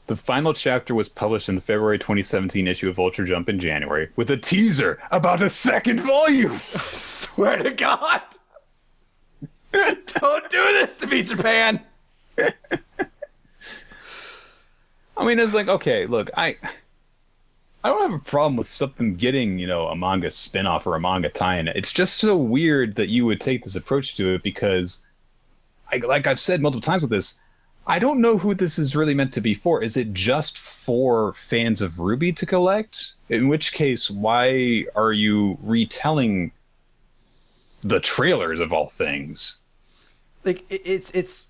The final chapter was published in the February 2017 issue of Ultra Jump in January, with a teaser about a 2nd volume. I swear to God. Don't do this to me, Japan. I mean, it's like, okay, look, I don't have a problem with something getting, you know, a manga spin-off or a manga tie-in. It's just so weird that you would take this approach to it, because, like I've said multiple times with this, I don't know who this is really meant to be for. Is it just for fans of RWBY to collect? In which case, why are you retelling the trailers of all things? Like, it's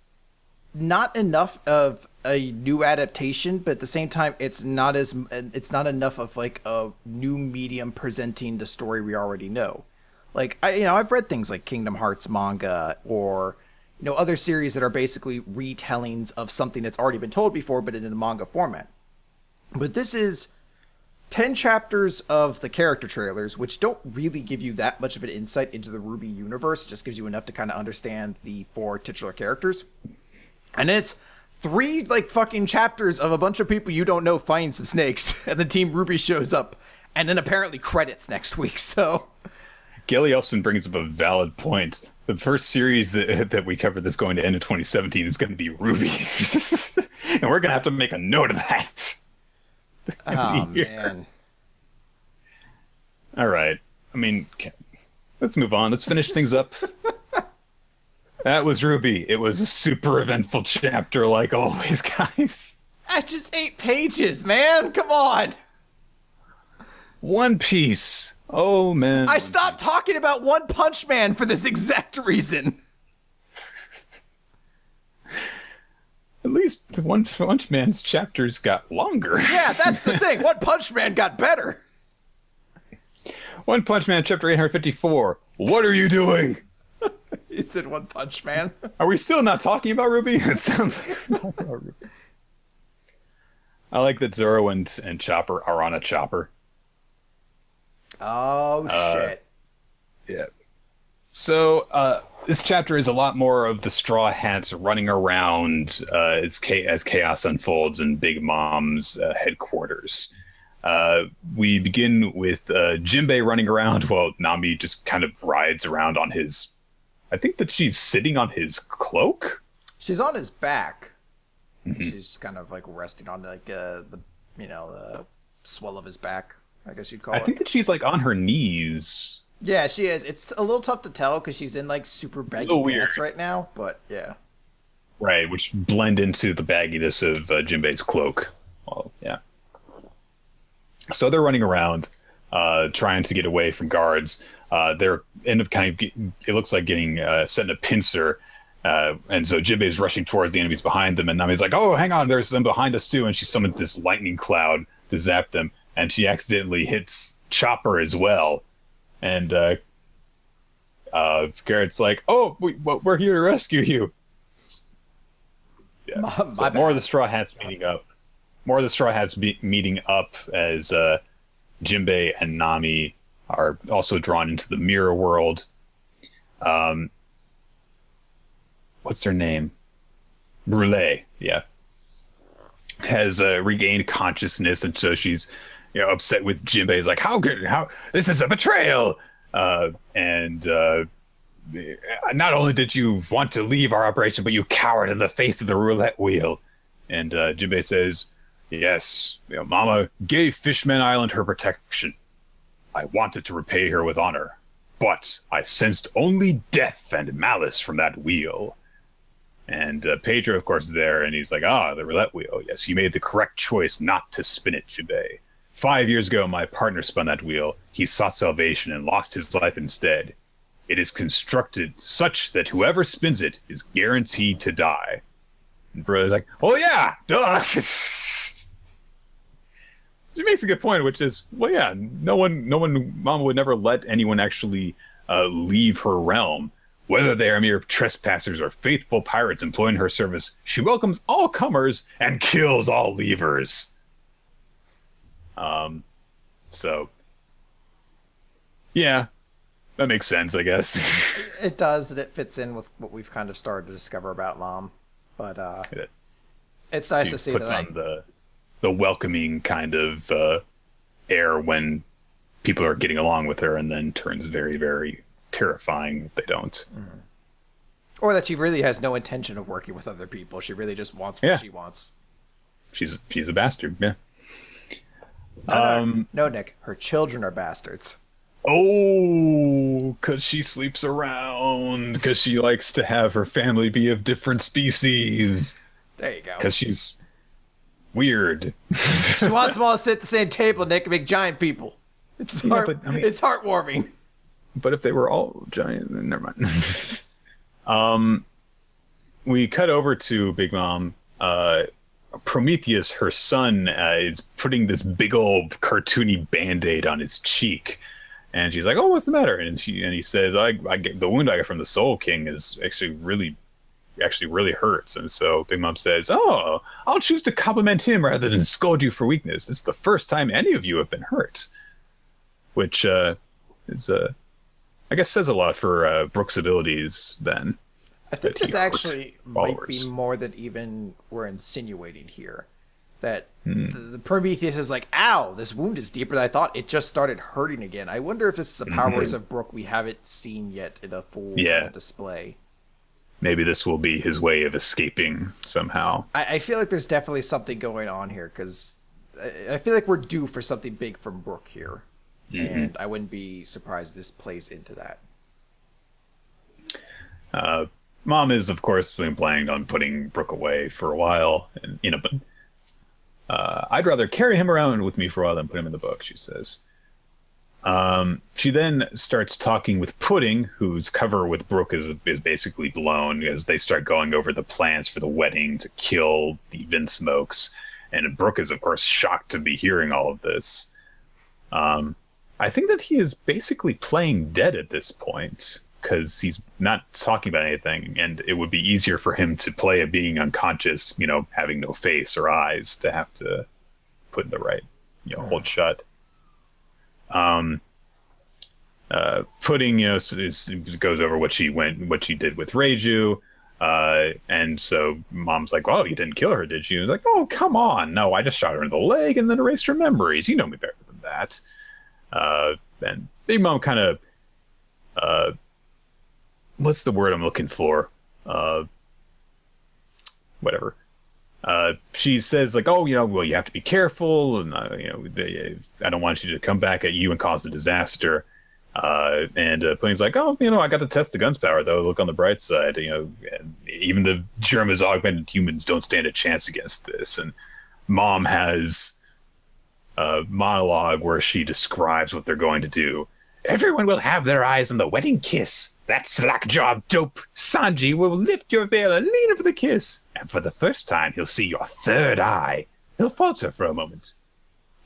not enough of a new adaptation, but at the same time it's not enough of like a new medium presenting the story we already know. Like, I've read things like Kingdom Hearts manga, or, you know, other series that are basically retellings of something that's already been told before, but in a manga format. But this is 10 chapters of the character trailers, which don't really give you that much of an insight into the RWBY universe. It just gives you enough to kind of understand the 4 titular characters, and then it's 3 like fucking chapters of a bunch of people you don't know fighting some snakes, and the team RWBY shows up, and then apparently credits next week. So Gilly Elfson brings up a valid point. The first series that we covered that's going to end in 2017 is going to be RWBY. And we're going to have to make a note of that. Oh, man. All right. I mean, let's move on. Let's finish things up. That was RWBY. It was a super eventful chapter, like always, guys. That's just 8 pages, man. Come on. One Piece. Oh, man. I stopped talking about One Punch Man for this exact reason. At least One Punch Man's chapters got longer. Yeah, that's the thing. One Punch Man got better. One Punch Man, chapter 854. What are you doing? He said One Punch Man. Are we still not talking about Ruby? It sounds like we're talking about Ruby. I like that Zoro and Chopper are on a chopper. Oh, shit. Yeah. So, this chapter is a lot more of the Straw Hats running around as chaos unfolds in Big Mom's headquarters. We begin with Jinbei running around while Nami just kind of rides around on his... I think that she's sitting on his cloak? She's on his back. Mm-hmm. She's kind of like resting on like the, you know, the swell of his back, I guess you'd call it. I think that she's like on her knees. Yeah, she is. It's a little tough to tell because she's in like super baggy pants right now, but yeah. Right, which blend into the bagginess of Jinbei's cloak. Well, yeah. So they're running around, trying to get away from guards. They're end up kind of getting, it looks like getting set in a pincer. And so Jinbei's rushing towards the enemies behind them, and Nami's like, oh, hang on, there's them behind us too. And she summoned this lightning cloud to zap them, and she accidentally hits Chopper as well. And Garrett's like, oh, we're here to rescue you. Yeah. So more of the Straw Hats meeting up. More of the Straw Hats meeting up as Jinbei and Nami are also drawn into the mirror world. What's her name? Brûlé, yeah. Has regained consciousness, and so she's, you know, upset with Jinbei. He's like, how this is a betrayal. And not only did you want to leave our operation, but you cowered in the face of the roulette wheel. And Jinbei says, yes, you know, Mama gave Fishman Island her protection. I wanted to repay her with honor, but I sensed only death and malice from that wheel. And Pedro, of course, is there, and he's like, ah, the roulette wheel. Yes, you made the correct choice not to spin it, Jinbei. 5 years ago, my partner spun that wheel. He sought salvation and lost his life instead. It is constructed such that whoever spins it is guaranteed to die. And Brother's like, oh yeah, duh. She makes a good point, which is, well, yeah, no one, Mama would never let anyone actually leave her realm. Whether they are mere trespassers or faithful pirates employing her service, she welcomes all comers and kills all leavers. So, yeah, that makes sense, I guess. It does, and it fits in with what we've kind of started to discover about Mom. But it's nice to see that. The welcoming kind of air when people are getting along with her, and then turns very, very terrifying if they don't. Mm-hmm. Or that she really has no intention of working with other people. She really just wants what she wants. She's a bastard, yeah. No, Nick, her children are bastards. Oh, because she sleeps around, because she likes to have her family be of different species. There you go. Because she's... weird. She wants them all to sit at the same table, Nick, and make giant people. It's it's heartwarming. But if they were all giant, then never mind. We cut over to Big Mom. Prometheus, her son, is putting this big old cartoony Band-Aid on his cheek. And she's like, oh, what's the matter? And he says, I get, the wound I got from the Soul King is actually really hurts. And so Big Mom says, oh, I'll choose to compliment him rather than scold you for weakness. It's the first time any of you have been hurt. Which is, I guess, says a lot for Brook's abilities then. I think this actually might be more than even we're insinuating here. That the Prometheus is like, ow, this wound is deeper than I thought. It just started hurting again. I wonder if this is the powers of Brook we haven't seen yet in a full display. Maybe this will be his way of escaping somehow. I feel like there's definitely something going on here, because I feel like we're due for something big from Brook here. Mm-hmm. And I wouldn't be surprised this plays into that. Mom is, of course, being planned on putting Brook away for a while. And, you know, but, I'd rather carry him around with me for a while than put him in the book, she says. She then starts talking with Pudding, whose cover with Brooke is basically blown, as they start going over the plans for the wedding to kill the Vinsmokes. And Brooke is, of course, shocked to be hearing all of this. I think that he is basically playing dead at this point, because he's not talking about anything, and it would be easier for him to play a being unconscious, you know, having no face or eyes, to have to put in the right, you know, hold shut. Pudding, you know, goes over what she did with Reiju, and so Mom's like, "Oh, you didn't kill her, did you?" And he's like, "Oh, come on, no, I just shot her in the leg and then erased her memories. You know me better than that." And Big Mom kind of, what's the word I'm looking for? Whatever. She says, like, "Oh, you know, well, you have to be careful, and you know, I don't want you to come back at you and cause a disaster." And Pudding's like, "Oh, you know, I got to test the gun's power, though. Look on the bright side, you know, and even the germ is augmented humans don't stand a chance against this." And Mom has a monologue where she describes what they're going to do. "Everyone will have their eyes on the wedding kiss. That slack-jawed dope, Sanji, will lift your veil and lean for the kiss. And for the first time, he'll see your third eye." He'll falter for a moment.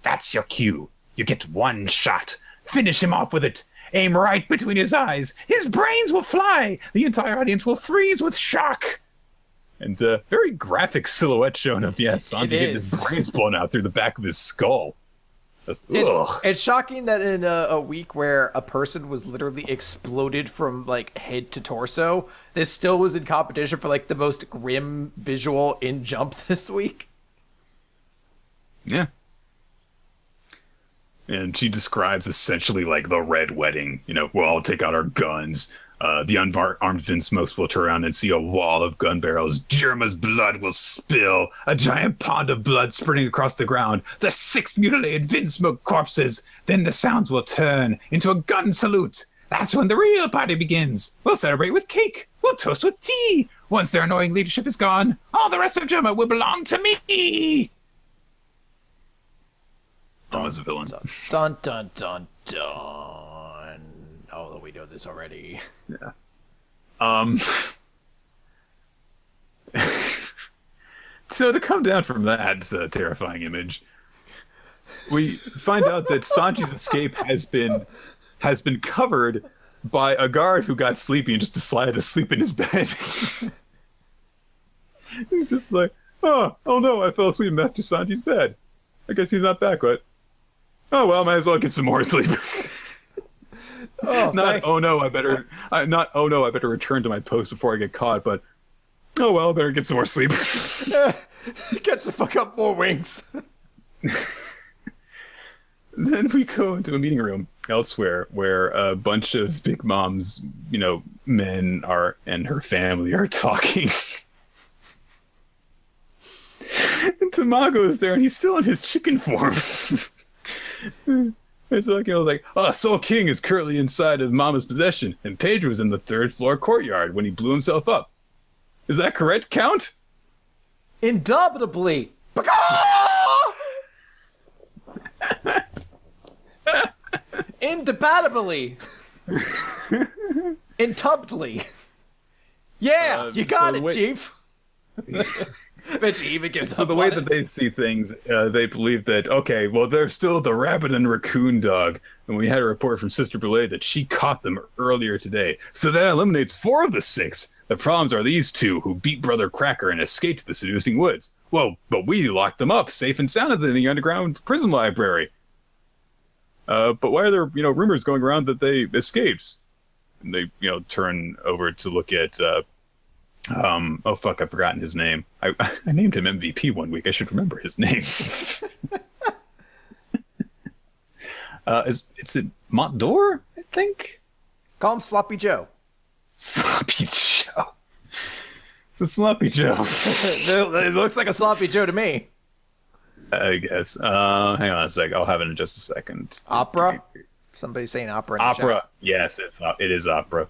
"That's your cue. You get one shot. Finish him off with it. Aim right between his eyes. His brains will fly. The entire audience will freeze with shock." And a very graphic silhouette shown of, yes, Sanji getting his brains blown out through the back of his skull. It's shocking that in a week where a person was literally exploded from, like, head to torso, this still was in competition for, like, the most grim visual in Jump this week. Yeah. And she describes essentially, like, the Red Wedding. You know, we'll all take out our guns. The unarmed Vinsmokes will turn around and see a wall of gun barrels. Jirma's blood will spill. A giant pond of blood sprinting across the ground. The 6 mutilated Vinsmoke corpses. Then the sounds will turn into a gun salute. That's when the real party begins. We'll celebrate with cake. We'll toast with tea. Once their annoying leadership is gone, all the rest of Jirma will belong to me. Don was a villain. Dun, dun, dun, dun. Although we know this already. Yeah. So to come down from that terrifying image, we find out that Sanji's escape has been covered by a guard who got sleepy and just decided to sleep in his bed. He's just like, oh no, I fell asleep in Master Sanji's bed. I guess he's not back, right? Oh well, might as well get some more sleep. Oh no, I better return to my post before I get caught, but oh well, I better get some more sleep. Catch the fuck up, more wings. Then we go into a meeting room elsewhere where a bunch of Big Mom's, you know, men are and her family are talking. And Tamago is there and he's still in his chicken form. It's like, you know, like, "Oh, Soul King is currently inside of Mama's possession, and Pedro was in the 3rd floor courtyard when he blew himself up. Is that correct, Count?" "Indubitably." "Indebatably." "Intubtly." Yeah, you got it, Chief. So the way that they see things, they believe that, okay, well, there's still the rabbit and raccoon dog, and we had a report from Sister Brule that she caught them earlier today. So that eliminates 4 of the 6. The problems are these 2 who beat Brother Cracker and escaped to the seducing woods. Well, but we locked them up, safe and sound, in the underground prison library. But why are there, you know, rumors going around that they escaped? And they, you know, turn over to look at. Oh fuck! I've forgotten his name. I named him MVP one week. I should remember his name. It's at Montdor, I think. Call him Sloppy Joe. Sloppy Joe. It's a Sloppy Joe. It looks like a Sloppy Joe to me. I guess. Hang on a sec. I'll have it in just a second. Opera. Somebody's saying opera. Opera. Yes, it is opera.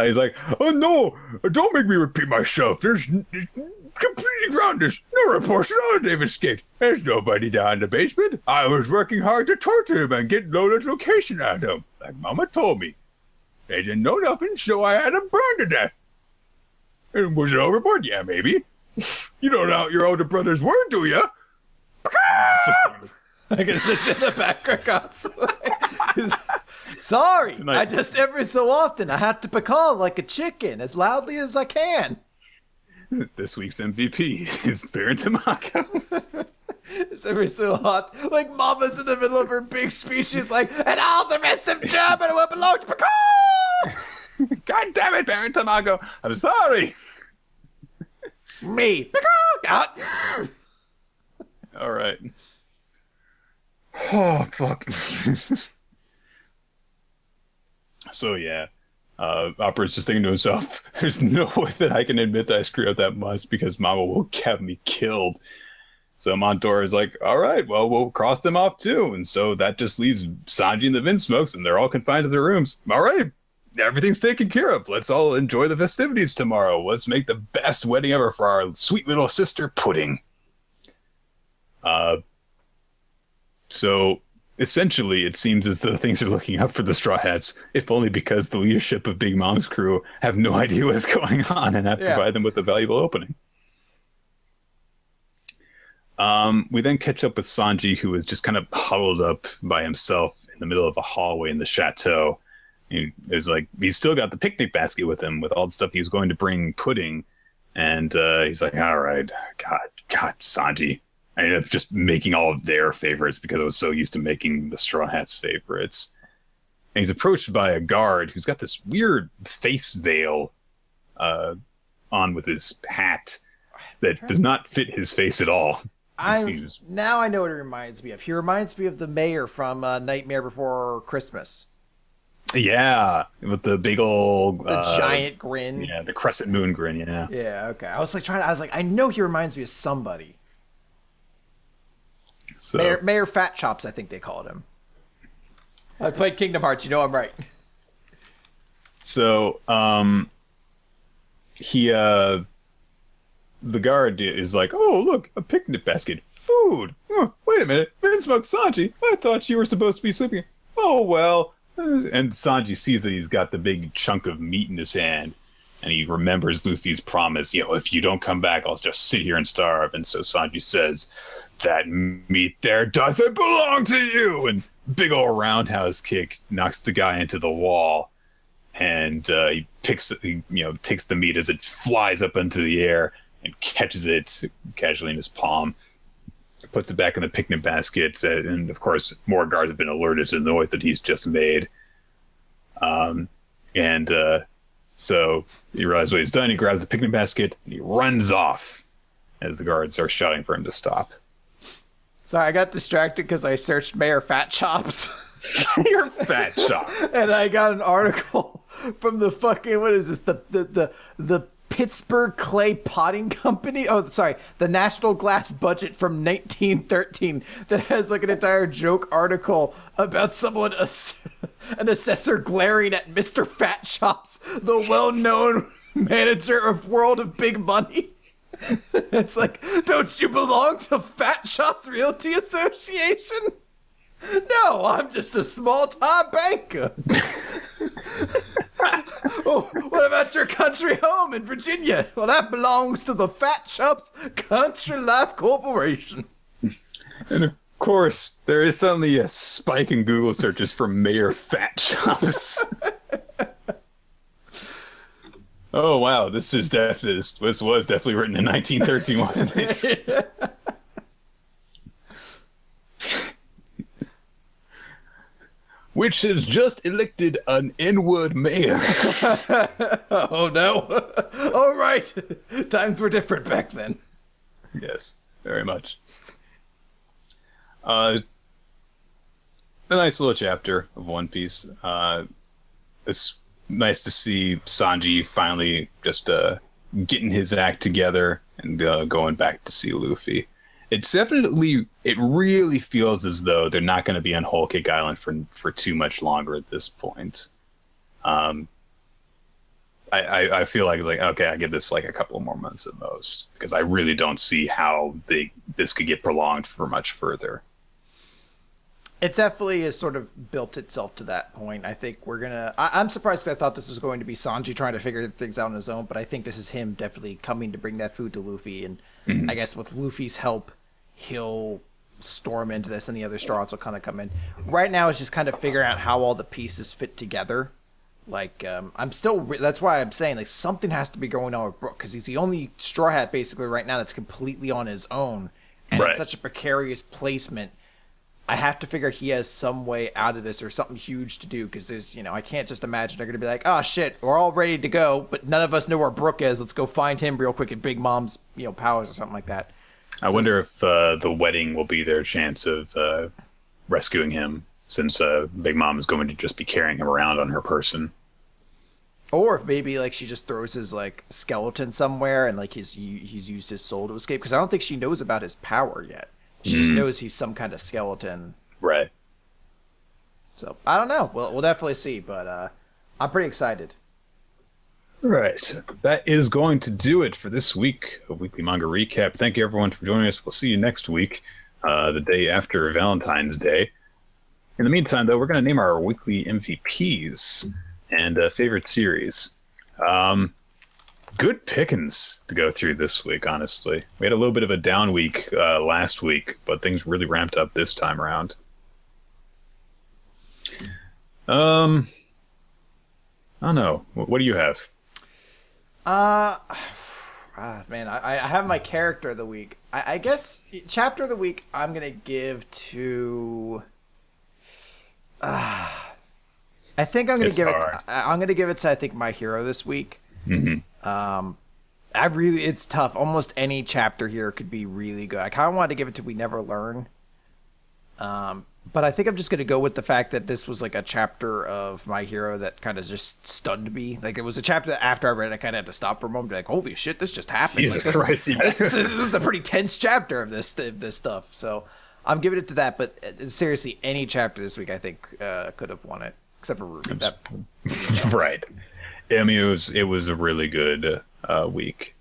He's like, oh no, don't make me repeat myself. There's complete roundness, no proportion on David's skate. There's nobody down in the basement. I was working hard to torture him and get Lola's location out of him, like Mama told me. They didn't know nothing, so I had him burned to death. And was it overboard? Yeah, maybe. You don't know your older brother's word, do you? Like it's just in the background constantly. Sorry, tonight. I just every so often I have to cackle like a chicken as loudly as I can. This week's MVP is Baron Tamako. It's every so often, like Mama's in the middle of her big speech. She's like, and all the rest of German will belong to Pickle. God damn it, Baron Tamako! I'm sorry. Me, Pickle. God. All right. Oh fuck. So yeah, Opera's just thinking to himself, there's no way that I can admit that I screwed up that much because Mama will have me killed. So Montour is like, all right, well, we'll cross them off too. And so that just leaves Sanji and the Vince Smokes, and they're all confined to their rooms. All right, everything's taken care of. Let's all enjoy the festivities tomorrow. Let's make the best wedding ever for our sweet little sister Pudding. So essentially, it seems as though things are looking up for the Straw Hats, if only because the leadership of Big Mom's crew have no idea what's going on and have to provide them with a valuable opening. We then catch up with Sanji, who is just kind of huddled up by himself in the middle of a hallway in the chateau. There's like, he's still got the picnic basket with him with all the stuff he was going to bring Pudding. And he's like, all right, God, Sanji. I ended up just making all of their favorites because I was so used to making the Straw Hats favorites. And he's approached by a guard who's got this weird face veil on with his hat that does not fit his face at all. Now I know what it reminds me of. He reminds me of the mayor from Nightmare Before Christmas. Yeah, with the big old giant grin. Yeah, the crescent moon grin. Yeah. Yeah. Okay. I was like trying. I was like, I know he reminds me of somebody. So. Mayor Fat Chops, I think they called him. I played Kingdom Hearts, you know I'm right. So, the guard is like, oh, look, a picnic basket, food. Oh, wait a minute, Vince Smoke Sanji, I thought you were supposed to be sleeping. Oh, well. And Sanji sees that he's got the big chunk of meat in his hand. And he remembers Luffy's promise, you know, if you don't come back, I'll just sit here and starve. And so Sanji says, that meat there doesn't belong to you. And big old roundhouse kick knocks the guy into the wall. And he takes the meat as it flies up into the air and catches it casually in his palm. Puts it back in the picnic basket. And of course, more guards have been alerted to the noise that he's just made. So he realizes what he's done. He grabs the picnic basket and he runs off as the guards are shouting for him to stop. Sorry, I got distracted because I searched Mayor Fat Chops. Mayor Fat Chops. And I got an article from the fucking, what is this? The Pittsburgh Clay Potting Company. Oh, sorry, the National Glass Budget from 1913 that has like an entire joke article about someone, an assessor glaring at Mr. Fat Chops, the well-known manager of World of Big Money. It's like, don't you belong to Fat Chops Realty Association? No, I'm just a small-time banker. Oh, what about your country home in Virginia? Well, that belongs to the Fat Chops Country Life Corporation. And of course, there is suddenly a spike in Google searches for Mayor Fat Chops. Oh wow, this was definitely written in 1913, wasn't it? Which has just elected an N-word mayor. Oh no. Oh right. Times were different back then. Yes, very much. A nice little chapter of One Piece. It's nice to see Sanji finally just getting his act together and going back to see Luffy. It really feels as though they're not going to be on Whole Cake Island for too much longer at this point. I feel like it's like, okay, I give this like a couple more months at most, because I really don't see how this could get prolonged for much further. It definitely has sort of built itself to that point. I think we're gonna. I'm surprised, because I thought this was going to be Sanji trying to figure things out on his own, but I think this is him definitely coming to bring that food to Luffy, and I guess with Luffy's help, he'll storm into this, and the other straws will kind of come in. Right now, it's just kind of figuring out how all the pieces fit together. Like, I'm still. That's why I'm saying, like, something has to be going on with Brook, because he's the only Straw Hat basically right now that's completely on his own, and it's such a precarious placement. I have to figure he has some way out of this, or something huge to do, because there's, you know, I can't just imagine they're going to be like, oh shit, we're all ready to go, but none of us know where Brook is. Let's go find him real quick at Big Mom's, you know, powers or something like that. I wonder if the wedding will be their chance of rescuing him, since Big Mom is going to just be carrying him around on her person. Or if maybe, like, she just throws his, like, skeleton somewhere, and, like, he's used his soul to escape, because I don't think she knows about his power yet. She just knows he's some kind of skeleton. Right. So, I don't know. We'll definitely see, but I'm pretty excited. All right. That is going to do it for this week of Weekly Manga Recap. Thank you, everyone, for joining us. We'll see you next week, the day after Valentine's Day. In the meantime, though, we're going to name our weekly MVPs and favorite series. Good pickings to go through this week, honestly. We had a little bit of a down week last week, but things really ramped up this time around. I don't know. What do you have? Man, I have my character of the week. I guess chapter of the week I'm going to give to... I think I'm going to give it. I'm going to give it to, I think, My Hero this week. I really, it's tough. Almost any chapter here could be really good. I kind of wanted to give it to We Never Learn. But I think I'm just going to go with the fact that this was like a chapter of My Hero that kind of just stunned me. Like, it was a chapter that after I read it, I kind of had to stop for a moment. Be like, holy shit, this just happened. Jesus like, Christ, this is a pretty tense chapter of this stuff. So I'm giving it to that. But seriously, any chapter this week, I think, could have won it, except for Ruby. Right. I mean, it was a really good week.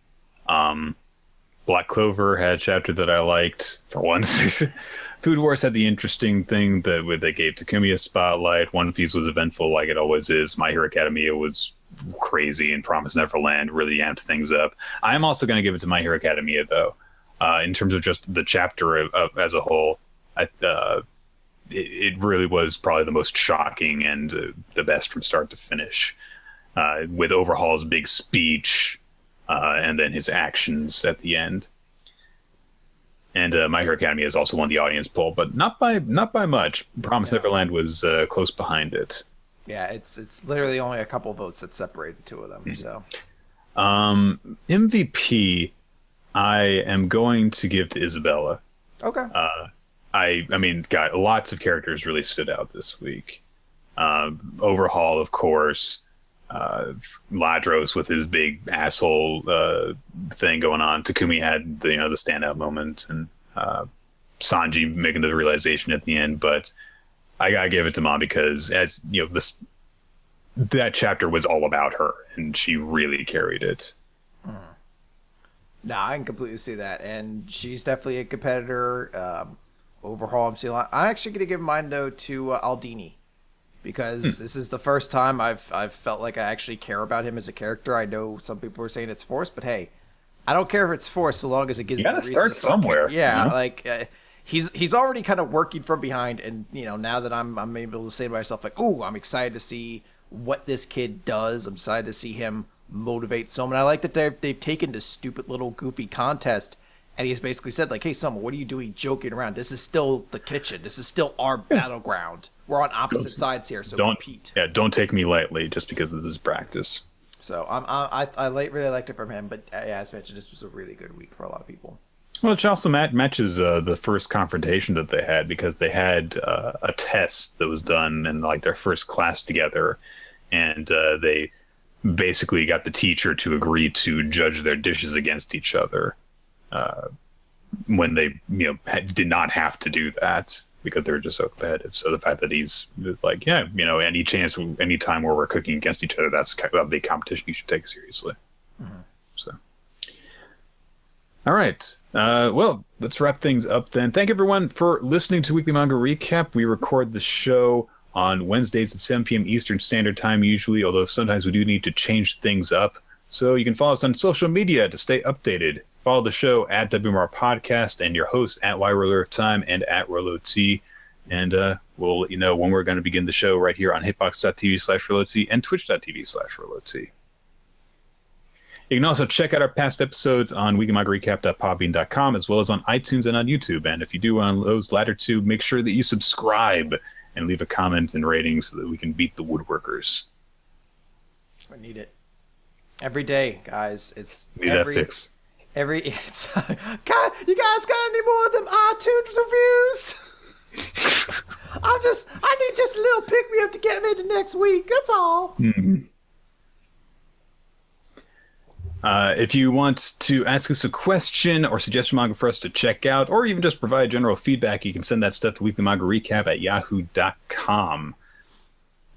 Black Clover had a chapter that I liked for once. Food Wars had the interesting thing that they gave Takumi a spotlight. One Piece was eventful, like it always is. My Hero Academia was crazy, and Promise Neverland really amped things up. I'm also going to give it to My Hero Academia, though, in terms of just the chapter as a whole. It really was probably the most shocking and the best from start to finish. With Overhaul's big speech and then his actions at the end. And My Hero Academia has also won the audience poll, but not by much. Promise Neverland was close behind it. Yeah, it's literally only a couple votes that separate the two of them. So, MVP, I am going to give to Isabella. Okay. I mean, God, lots of characters really stood out this week. Overhaul, of course. Ladros with his big asshole thing going on. Takumi had the standout moment, and Sanji making the realization at the end. But I gotta give it to Mom, because as you know, that chapter was all about her, and she really carried it. No, I can completely see that, and she's definitely a competitor. Overhaul, I'm seeing a lot. I'm actually gonna give mine though to Aldini. Because this is the first time I've felt like I actually care about him as a character. I know some people are saying it's forced, but hey, I don't care if it's forced so long as it gives me a reason. You gotta start somewhere. Yeah, you know? Like he's already kind of working from behind, and you know, now that I'm able to say to myself like, oh, I'm excited to see what this kid does. I'm excited to see him motivate someone. I like that they've taken this stupid little goofy contest. And he's basically said, like, hey, Soma, what are you doing joking around? This is still the kitchen. This is still our battleground. We're on opposite sides here, so compete. Yeah, don't take me lightly just because this is practice. So I really liked it from him. But yeah, as mentioned, this was a really good week for a lot of people. Well, it also matches the first confrontation that they had, because they had a test that was done in, like, their first class together. And they basically got the teacher to agree to judge their dishes against each other. When they did not have to do that, because they're just so competitive. So the fact that he's like, yeah, you know, any chance, any time where we're cooking against each other, that's a big competition you should take seriously. Mm-hmm. So, all right. Well, let's wrap things up then. Thank everyone for listening to Weekly Manga Recap. We record the show on Wednesdays at 7 p.m. Eastern Standard Time usually, although sometimes we do need to change things up. So you can follow us on social media to stay updated. Follow the show at WMR Podcast and your host at YRollo of Time and at RolloT. And we'll let you know when we're going to begin the show right here on hitbox.tv/RolloT and twitch.tv/RolloT. You can also check out our past episodes on weeklymangarecap.podbean.com as well as on iTunes and on YouTube. And if you do on those latter two, make sure that you subscribe and leave a comment and rating so that we can beat the woodworkers. I need it. Every day, guys. It's God, you guys got any more of them iTunes reviews? I need just a little pick me up to get me to next week. That's all. Mm-hmm. If you want to ask us a question or suggest a manga for us to check out, or even just provide general feedback, you can send that stuff to weeklymangarecap@yahoo.com.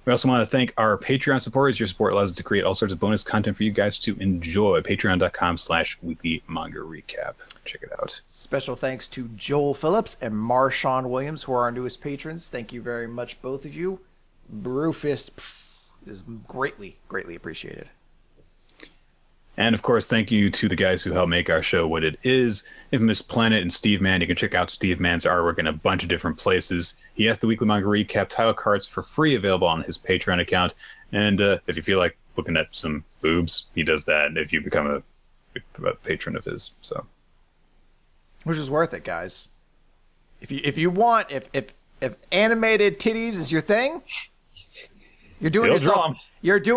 We also want to thank our Patreon supporters. Your support allows us to create all sorts of bonus content for you guys to enjoy. Patreon.com/weeklymangarecap. Check it out. Special thanks to Joel Phillips and Marshawn Williams, who are our newest patrons. Thank you very much, both of you. Brewfist is greatly, greatly appreciated. And, of course, thank you to the guys who help make our show what it is. Infamous Planet and Steve Mann. You can check out Steve Mann's artwork in a bunch of different places. He has the Weekly Manga Recap title cards for free available on his Patreon account. And if you feel like looking at some boobs, he does that if you become a patron of his. So, which is worth it, guys. If animated titties is your thing, you're doing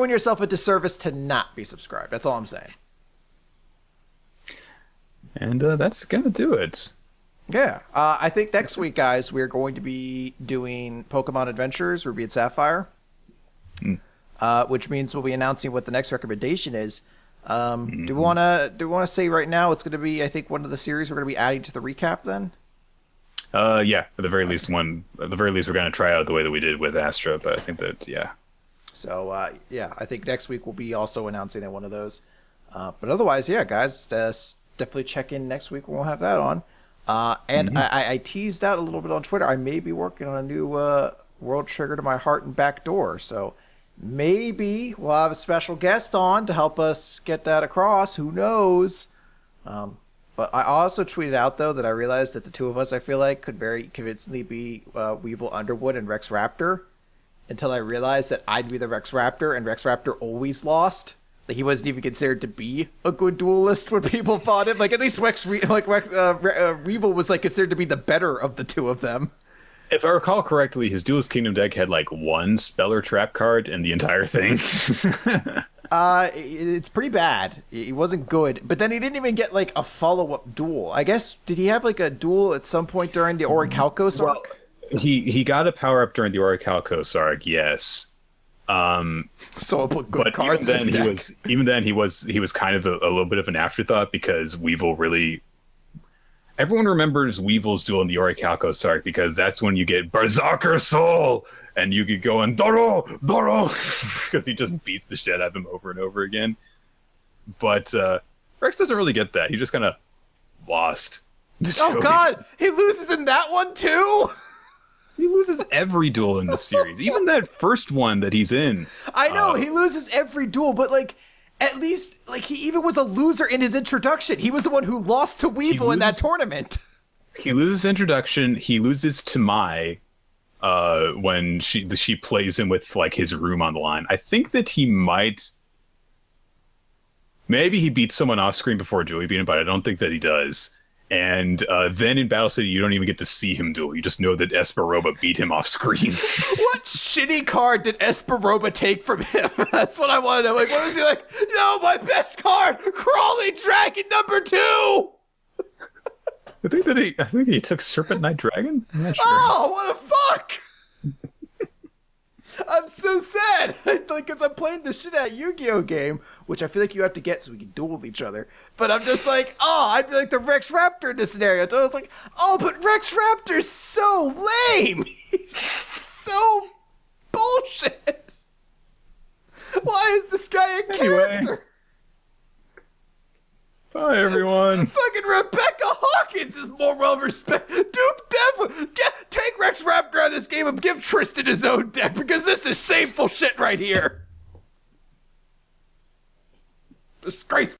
yourself a disservice to not be subscribed. That's all I'm saying. And that's going to do it. Yeah. I think next week, guys, we're going to be doing Pokemon Adventures, Ruby and Sapphire, which means we'll be announcing what the next recommendation is. Do we want to say right now it's going to be, I think, one of the series we're going to be adding to the recap then? Yeah. At the very least, we're going to try out the way that we did with Astra, but I think that, yeah. So, yeah, I think next week we'll be also announcing one of those. But otherwise, yeah, guys, definitely check in next week. We'll have that on. And I teased out a little bit on Twitter. I may be working on a new World Trigger to My Heart and Back Door. So maybe we'll have a special guest on to help us get that across. Who knows? But I also tweeted out, though, that I realized that the two of us, I feel like, could very convincingly be Weevil Underwood and Rex Raptor. Until I realized that I'd be the Rex Raptor, and Rex Raptor always lost. Like, he wasn't even considered to be a good duelist when people fought him. Like, at least Weevil was, like, considered to be the better of the two of them. If I recall correctly, his Duelist Kingdom deck had, like, one Speller Trap card in the entire thing. It's pretty bad. He wasn't good. But then he didn't even get, like, a follow-up duel. I guess, did he have, like, a duel at some point during the Orichalcos arc? Well, he got a power up during the Orichalcos arc, yes. So I'll put good cards in his deck. Even then he was kind of a little bit of an afterthought because Weevil really. Everyone remembers Weevil's duel in the Orichalcos arc because that's when you get Berserker Soul and you could go and Doro because he just beats the shit out of him over and over again. But Rex doesn't really get that. He just kind of lost. Oh God, he loses in that one too. He loses every duel in the series, even that first one that he's in. I know, he loses every duel, but, like, at least, like, he even was a loser in his introduction. He was the one who lost to Weevil in that tournament. He loses introduction. He loses to Mai when she plays him with, like, his room on the line. I think that he might... Maybe he beats someone off screen before Julie beat him, but I don't think that he does. And then in Battle City, you don't even get to see him duel. You just know that Esperoba beat him off screen. What shitty card did Esperoba take from him? That's what I want to know. Like, what was he like? No, my best card, Crawling Dragon #2. I think he took Serpent Knight Dragon. I'm not sure. Oh, what a fuck! I'm so sad. Because I'm playing the shit out Yu-Gi-Oh game, which I feel like you have to get so we can duel with each other. But I'm just like, oh, I'd be like the Rex Raptor in this scenario. So I was like, oh, but Rex Raptor's so lame. He's so bullshit. Why is this guy a character? Bye, everyone. Fucking Rebecca Hawkins is more well-respected. Duke Devlin, take Rex Raptor out of this game and give Tristan his own deck, because this is shameful shit right here. Disgraceful.